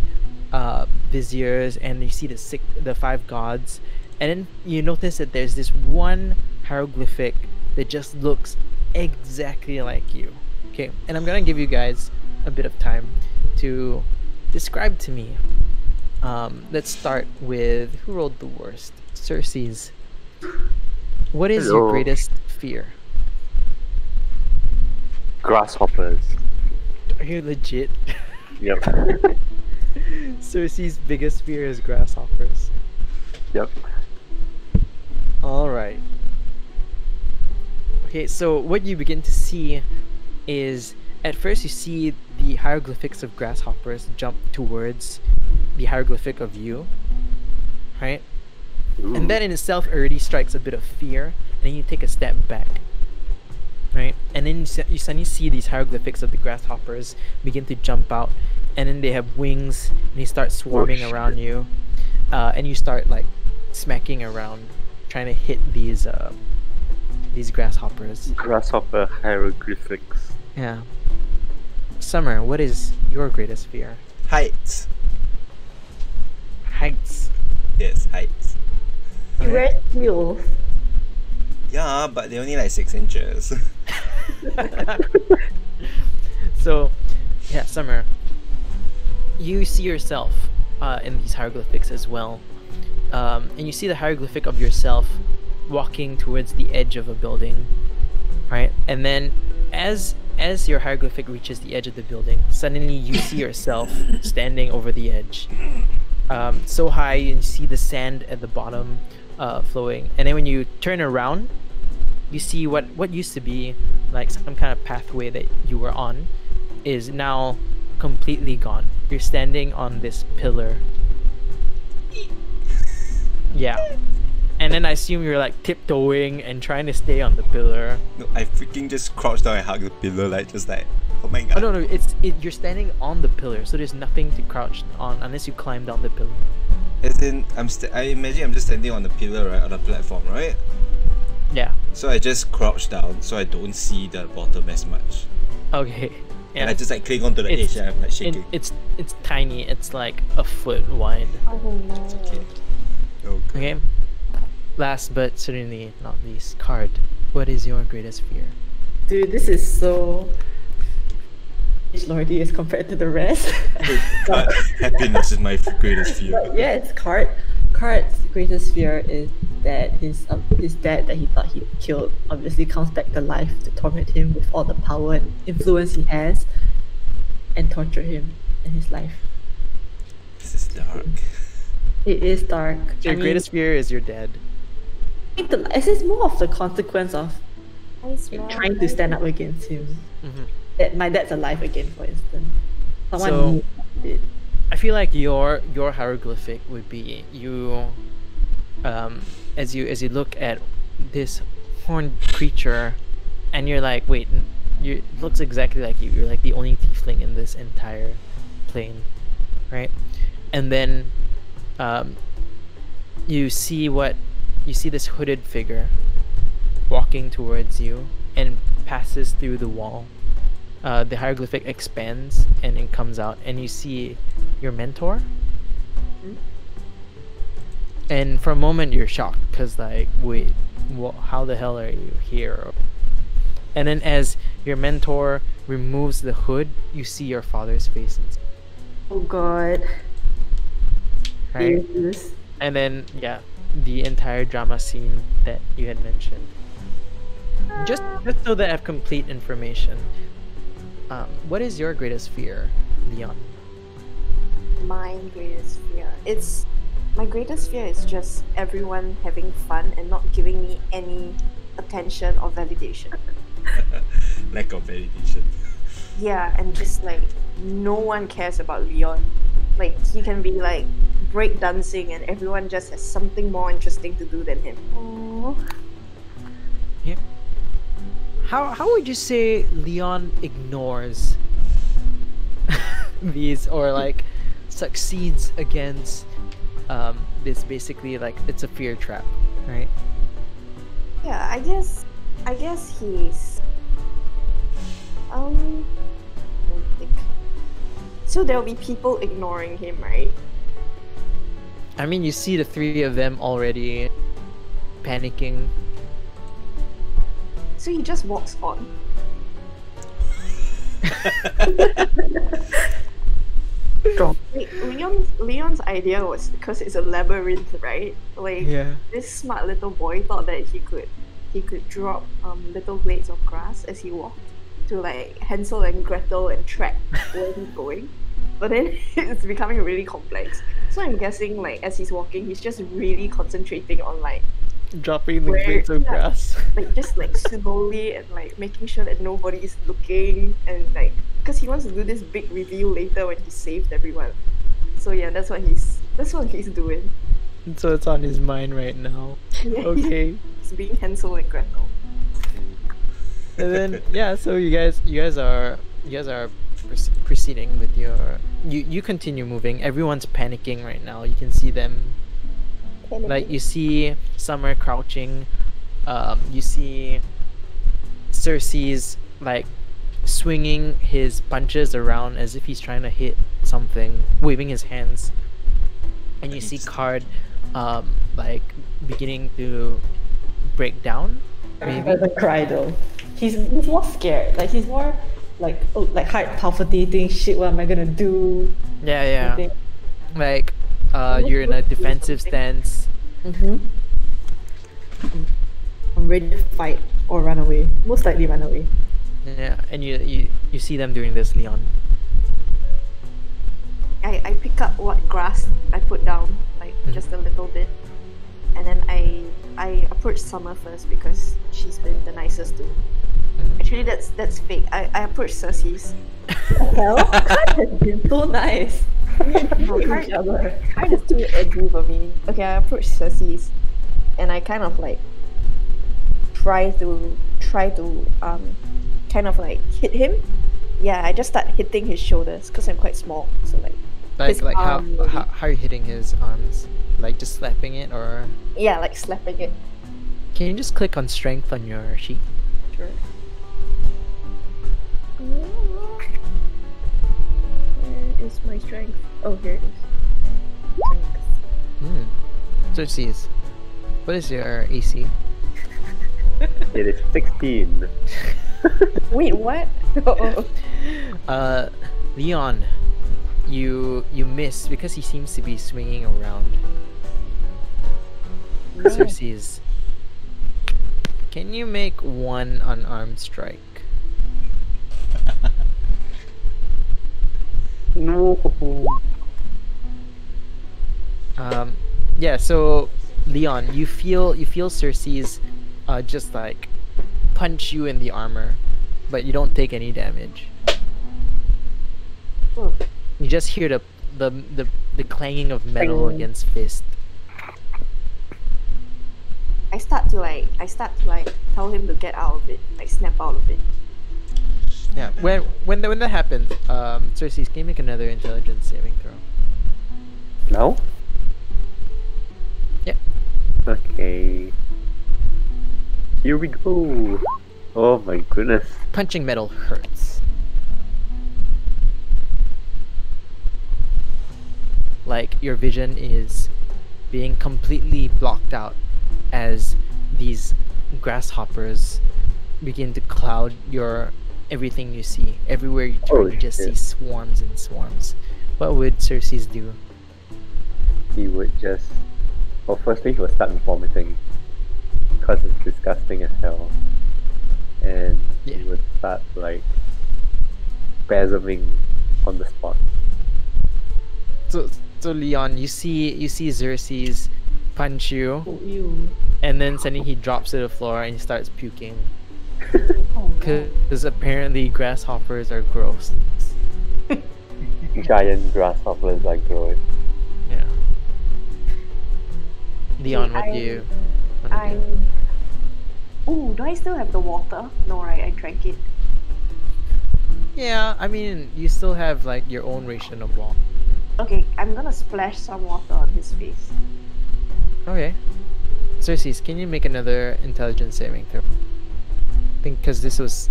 uh viziers, and you see the six the five gods, and then you notice that there's this one hieroglyphic that just looks exactly like you. Okay, and I'm gonna give you guys a bit of time to describe to me. Um, let's start with who rolled the worst? Cersei's. What is Hello. your greatest fear? Grasshoppers. Are you legit? Yep. Cersei's biggest fear is grasshoppers. Yep. Alright. Okay, so what you begin to see is, at first you see the hieroglyphics of grasshoppers jump towards the hieroglyphic of you, right? Ooh. And that in itself already strikes a bit of fear, and then you take a step back, right? And then you suddenly see these hieroglyphics of the grasshoppers begin to jump out, and then they have wings, and they start swarming oh, around you, uh, and you start like smacking around, trying to hit these uh, these grasshoppers. Grasshopper hieroglyphics. Yeah. Summer, what is your greatest fear? Heights. Heights. Yes, heights. You wear heels. Yeah, but they're only like six inches. So, yeah, Summer, you see yourself uh, in these hieroglyphics as well. Um, and you see the hieroglyphic of yourself walking towards the edge of a building, right? And then as as your hieroglyphic reaches the edge of the building, suddenly you see yourself standing over the edge, um, so high, and you see the sand at the bottom uh, flowing. And then when you turn around, you see what what used to be like some kind of pathway that you were on is now completely gone. You're standing on this pillar. Yeah. And then I assume you're like tiptoeing and trying to stay on the pillar. No, I freaking just crouched down and hugged the pillar, like just like, oh my god. Oh, no, no, it's it, you're standing on the pillar, so there's nothing to crouch on unless you climb down the pillar. As in, I'm st I imagine I'm just standing on the pillar, right, on the platform, right? Yeah. So I just crouch down, so I don't see the bottom as much. Okay. Yeah. And I just like cling onto the it's, edge, and I'm like shaking. It, it's it's tiny. It's like a foot wide. Oh no. It's okay. Oh, god. Okay. Last but certainly not least, Card, what is your greatest fear? Dude, this is so lordy as compared to the rest. Card, happiness is my greatest fear. But yeah, it's Card. Card's greatest fear is that his, um, his dad that he thought he killed obviously comes back to life to torment him with all the power and influence he has and torture him in his life. This is dark. It is dark. Your I greatest mean, fear is your dad. It's just more of the consequence of trying to stand up against him. Mm-hmm. That my dad's alive again, for instance. Someone so, knew it. I feel like your your hieroglyphic would be you, um, as you as you look at this horned creature, and you're like, wait, You it looks exactly like you. You're like the only tiefling in this entire plane, right? And then um, you see what you see this hooded figure walking towards you and passes through the wall. Uh, the hieroglyphic expands and it comes out, and you see your mentor. And for a moment you're shocked because like, wait, wh how the hell are you here? And then as your mentor removes the hood, you see your father's face. Oh god. Right? Yes. And then, yeah, the entire drama scene that you had mentioned. Just, just so that I have complete information, um, what is your greatest fear, Leon? My greatest fear? It's... My greatest fear is just everyone having fun and not giving me any attention or validation. Lack of validation. Yeah, and just like, no one cares about Leon. Like, he can be like break dancing and everyone just has something more interesting to do than him. Aww. Yeah. How, how would you say Leon ignores these, or like succeeds against... Um, it's basically like it's a fear trap, right? Yeah, I guess I guess he's um I don't think. So there'll be people ignoring him, right? I mean, you see the three of them already panicking. So he just walks on. Like, Leon's, Leon's idea was because it's a labyrinth, right? Like, yeah. This smart little boy thought that he could he could drop um, little blades of grass as he walked to like Hansel and Gretel and track where he's going. But then it's becoming really complex. So I'm guessing like as he's walking, he's just really concentrating on like dropping the where, blades of yeah, grass. Like just like slowly and like making sure that nobody is looking and like. Because he wants to do this big reveal later when he saved everyone. So yeah, that's what he's that's what he's doing. So it's on his mind right now. Yeah, okay. He's being Hansel and Gretel. And then yeah, so you guys you guys are you guys are proceeding with your you you continue moving. Everyone's panicking right now. You can see them. Panicking. Like you see Summer crouching. Um, you see Cersei's like swinging his punches around as if he's trying to hit something, waving his hands, and you see Card um, like beginning to break down. Maybe. He doesn't cry though. He's, he's more scared. Like he's more like oh, like heart palpitating. Shit, what am I gonna do? Yeah, yeah. Anything. Like uh, you're in a defensive stance. Mm-hmm. I'm ready to fight or run away. Most likely run away. Yeah, and you, you you see them doing this, Leon. I, I pick up what grass I put down, like mm-hmm. just a little bit, and then I I approach Summer first because she's been the nicest to me. Mm-hmm. Actually, that's that's fake. I, I approach Cersei's. Well, Card has been so nice. Card is too edgy for me. Okay, I approach Cersei's, and I kind of like try to try to um. kind of like hit him. Yeah, I just start hitting his shoulders because I'm quite small. So like, like, his like how, how how are you hitting his arms? Like just slapping it or? Yeah, like slapping it. Can you just click on strength on your sheet? Sure. Where is my strength? Oh, here it is. Hmm. Cersei's. What is your A C? It is sixteen. Wait, what? Oh. Uh, Leon, you you miss because he seems to be swinging around. No. Cersei's. Can you make one unarmed strike? No. Um. Yeah. So, Leon, you feel you feel Cersei's, uh, just like. punch you in the armor, but you don't take any damage. Oh. You just hear the, the the the clanging of metal against fist. I start to like I start to like tell him to get out of it, like snap out of it. Yeah, when when when that happens, um, Cersei, can you make another intelligence saving throw? No. Yeah. Okay. Here we go. Oh my goodness. Punching metal hurts. Like your vision is being completely blocked out as these grasshoppers begin to cloud your everything you see. Everywhere you turn, Holy you just shit. see swarms and swarms. What would Cersei's do? He would just... Well, firstly he would start vomiting, because it's disgusting as hell. And yeah. he would start like spasming on the spot. So, so Leon, you see, you see Xerxes punch you, oh, ew. and then suddenly he drops to the floor and he starts puking. Because oh, apparently grasshoppers are gross. Giant grasshoppers are gross. Yeah. Leon, what do you? What do you do? Ooh, do I still have the water? No, right? I drank it. Yeah, I mean, you still have like your own ration of water. Okay, I'm gonna splash some water on his face. Okay. Cersei, can you make another intelligence saving throw? I think because this was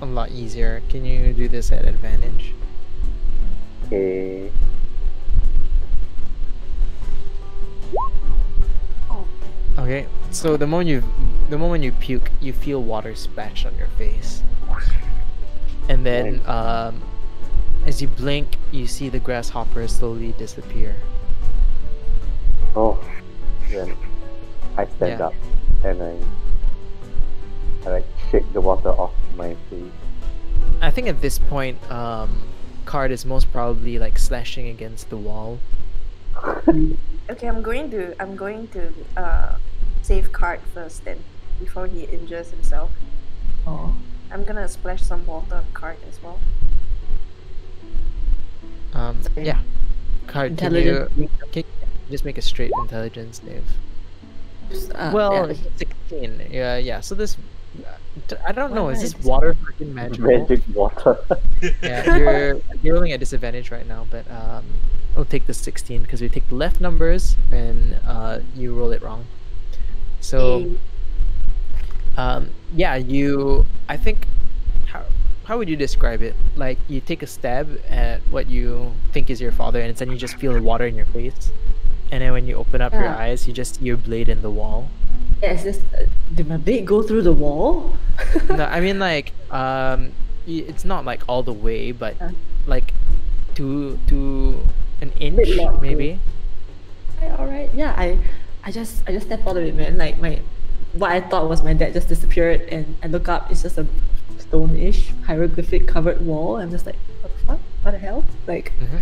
a lot easier. Can you do this at advantage? Okay. Oh. Okay, so the moment you the moment you puke, you feel water splash on your face. And then um as you blink, you see the grasshopper slowly disappear. Oh, then I stand yeah. up and I, I like shake the water off my face. I think at this point, um, Card is most probably like slashing against the wall. Okay, I'm going to I'm going to uh, save Card first then, before he injures himself. Oh. I'm gonna splash some water on Card as well. Um, yeah. Card, can you, can you just make a straight intelligence save? Uh, well, yeah. sixteen. Yeah, yeah. So this, I don't know. Why is this water freaking magical? Magic water. Yeah, you're you're rolling at disadvantage right now, but um, we'll take the sixteen because we take the left numbers and uh, you roll it wrong. So, um, yeah, you. I think. How, How would you describe it? Like, you take a stab at what you think is your father, and then you just feel the water in your face. And then when you open up yeah. your eyes, you just see your blade in the wall. Yeah, it's just, uh, did my blade go through the wall? No, I mean, like, um, it's not like all the way, but uh, like to to an inch, maybe. Okay, all right. Yeah, I, I just I just step out of it, man. Like my, what I thought was my dad just disappeared, and I look up. It's just a stone-ish hieroglyphic covered wall. I'm just like, what the fuck? What the hell? Like, mm-hmm.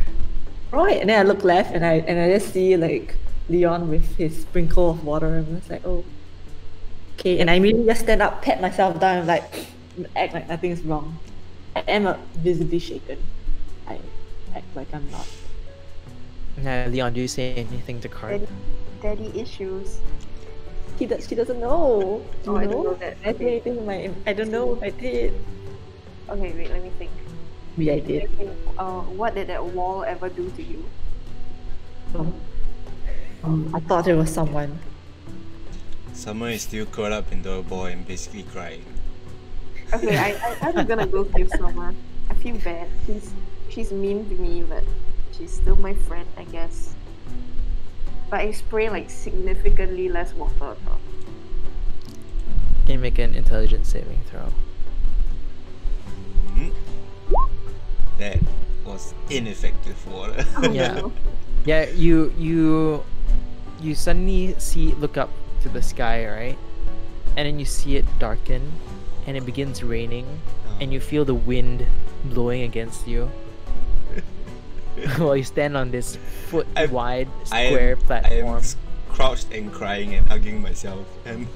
right? And then I look left, and I and I just see like Leon with his sprinkle of water. I'm just like, oh, okay. And I immediately just stand up, pat myself down, and like act like nothing is wrong. I am visibly shaken. I act like I'm not. Yeah, Leon, do you say anything to Card? Daddy, daddy issues. He does, she doesn't know. Do you oh, know? I don't know that. I did anything in my... I don't know if I did. Okay, wait, let me think. Yeah, I did. Uh, what did that wall ever do to you? Um, um, I thought there was someone. Someone is still curled up in the ball and basically crying. Okay, I, I, I'm gonna go give Summer. I feel bad. She's, she's mean to me, but she's still my friend, I guess. But I spray like significantly less water on her. Can you make an intelligence saving throw? Mm-hmm. That was ineffective water. Oh, yeah, no. yeah. You you you suddenly see look up to the sky, right? And then you see it darken, and it begins raining, oh. and you feel the wind blowing against you. While you stand on this foot-wide square I am, platform. I am crouched and crying and hugging myself. And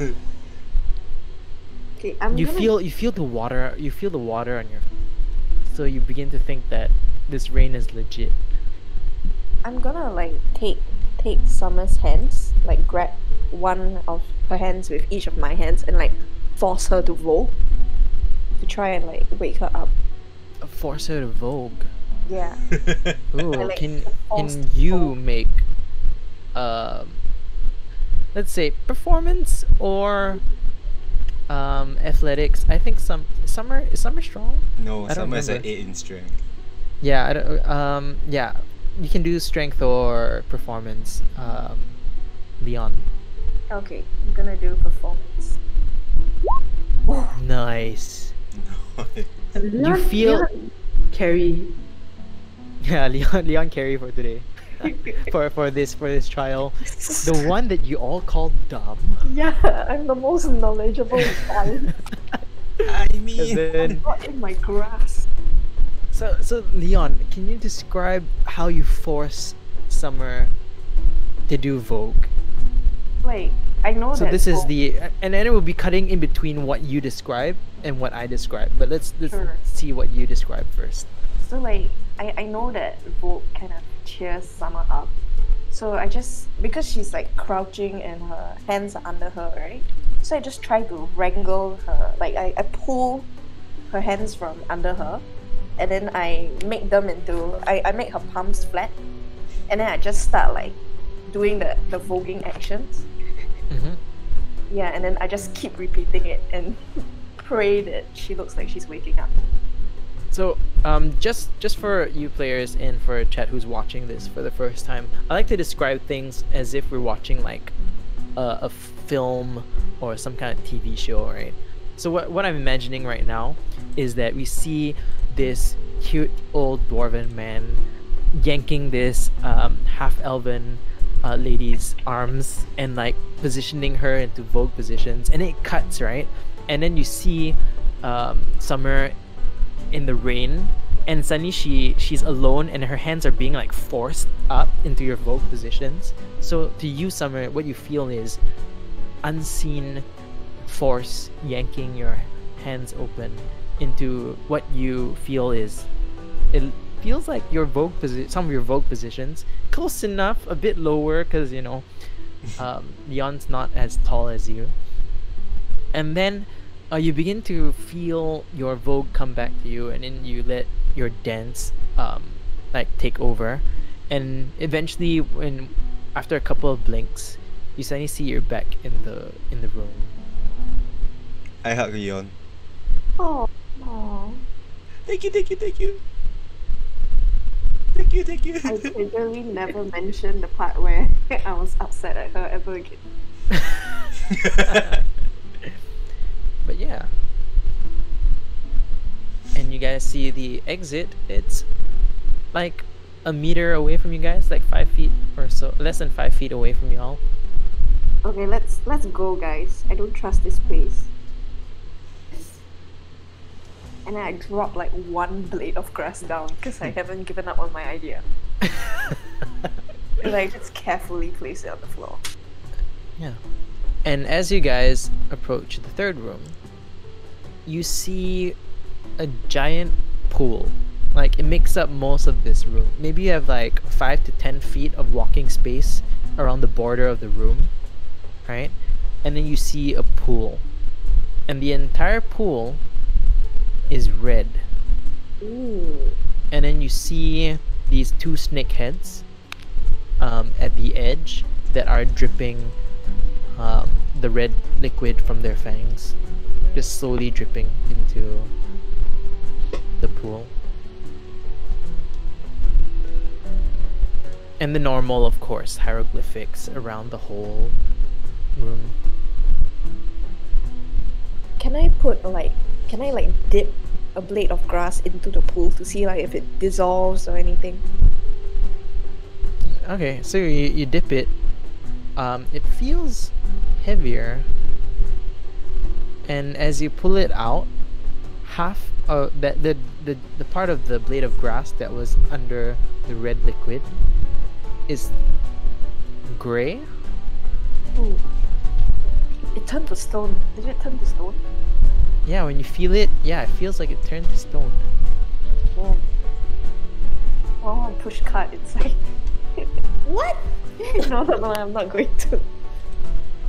okay, I'm you gonna... feel you feel the water. You feel the water on your. So you begin to think that this rain is legit. I'm gonna like take take Summer's hands, like grab one of her hands with each of my hands, and like force her to roll to try and like wake her up. Forza Vogue. Yeah. Ooh, like can can you Vogue. make, uh, let's say performance or um athletics? I think some summer is summer strong. No, summer is an eight in strength. Yeah. I don't, um. Yeah. You can do strength or performance. Um, Leon. Okay, I'm gonna do performance. Nice. nice. Leon, you feel Leon. carry. Yeah, Leon, Leon carry for today. for for this for this trial, the one that you all call dumb. Yeah, I'm the most knowledgeable guy. I mean, I'm not in my grasp. So so Leon, can you describe how you force Summer to do Vogue? Like, I know so that. So this Vogue. is the, and then it will be cutting in between what you describe and what I describe. But let's let's sure. see what you describe first. So like, I I know that Vogue kind of cheers Summer up. So I just, because she's like crouching and her hands are under her, right? So I just try to wrangle her. Like I I pull her hands from under her, and then I make them into I I make her palms flat, and then I just start like doing the, the voguing actions. Mm-hmm. Yeah, and then I just keep repeating it and pray that she looks like she's waking up. So, um, just just for you players and for chat who's watching this for the first time, I like to describe things as if we're watching like uh, a film or some kind of T V show, right? So what, what I'm imagining right now is that we see this cute old dwarven man yanking this um, half-elven Uh, lady's arms and like positioning her into Vogue positions, and it cuts, right? And then you see um, Summer in the rain, and suddenly she she's alone and her hands are being like forced up into your Vogue positions. So to you, Summer, what you feel is unseen force yanking your hands open into what you feel is it feels like your Vogue position, some of your Vogue positions, close enough, a bit lower, because you know, um, Leon's not as tall as you. And then uh, you begin to feel your Vogue come back to you, and then you let your dance um, like take over. And eventually, when after a couple of blinks, you suddenly see you're back in the in the room. I hug Leon. Oh, oh. Thank you, thank you, thank you. Thank you, thank you. I literally never mentioned the part where I was upset at her ever again. But yeah. And you guys see the exit. It's like a meter away from you guys, like five feet or so, less than five feet away from y'all. Okay, let's let's go, guys. I don't trust this place. And then I dropped like one blade of grass down because I haven't given up on my idea. And I just carefully place it on the floor. Yeah. And as you guys approach the third room, you see a giant pool. Like, it makes up most of this room. Maybe you have like five to ten feet of walking space around the border of the room, right? And then you see a pool. And the entire pool is red. Ooh. And then you see these two snake heads um, at the edge that are dripping um, the red liquid from their fangs, just slowly dripping into the pool. And the normal, of course, hieroglyphics around the whole room. Can I put like Can I like dip a blade of grass into the pool to see like if it dissolves or anything? Okay, so you, you dip it. Um, it feels heavier, and as you pull it out, half of that the, the the part of the blade of grass that was under the red liquid is gray. Ooh. It turned to stone. Did it turn to stone? Yeah, when you feel it, yeah, it feels like it turned to stone. Oh, oh push cart inside. What? no, no, no, I'm not going to.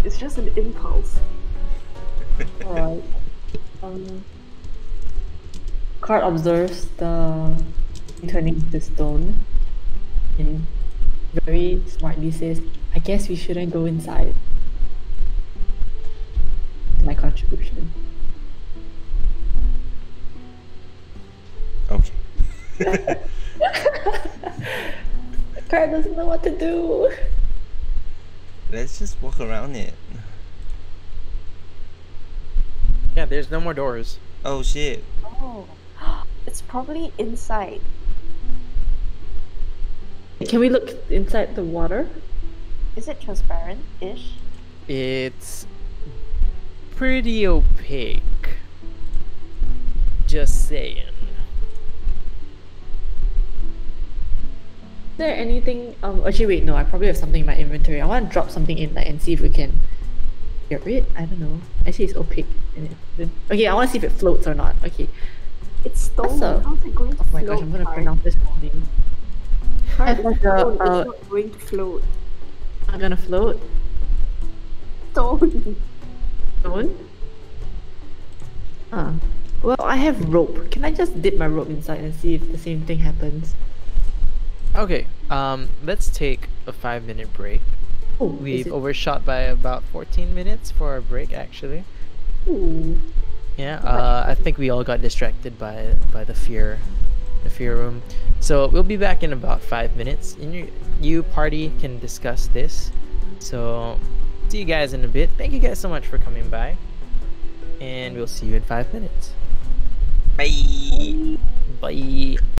It's just an impulse. Alright. Um, Card observes the turning of the stone and very smartly says, I guess we shouldn't go inside. My contribution. Okay. Card doesn't know what to do. Let's just walk around it. Yeah, there's no more doors. Oh shit. Oh. It's probably inside. Can we look inside the water? Is it transparent-ish? It's pretty opaque. Just saying. Is there anything? Um, actually, wait, no. I probably have something in my inventory. I want to drop something in, like, and see if we can get rid. I don't know. Actually, it's opaque. Okay, I want to see if it floats or not. Okay. It's stolen. Also, how's it going to oh my float, gosh, I'm gonna card? print out this morning. Card is float. Uh, uh, it's not going to float. Not gonna float. Stone. Stone? Ah. Well, I have rope. Can I just dip my rope inside and see if the same thing happens? Okay. Um. Let's take a five-minute break. Oh, we've overshot by about fourteen minutes for our break, actually. Ooh. Yeah, uh, I think we all got distracted by by the fear, the fear room. So we'll be back in about five minutes, and you, you party can discuss this. So see you guys in a bit. Thank you guys so much for coming by, and we'll see you in five minutes. Bye. Bye.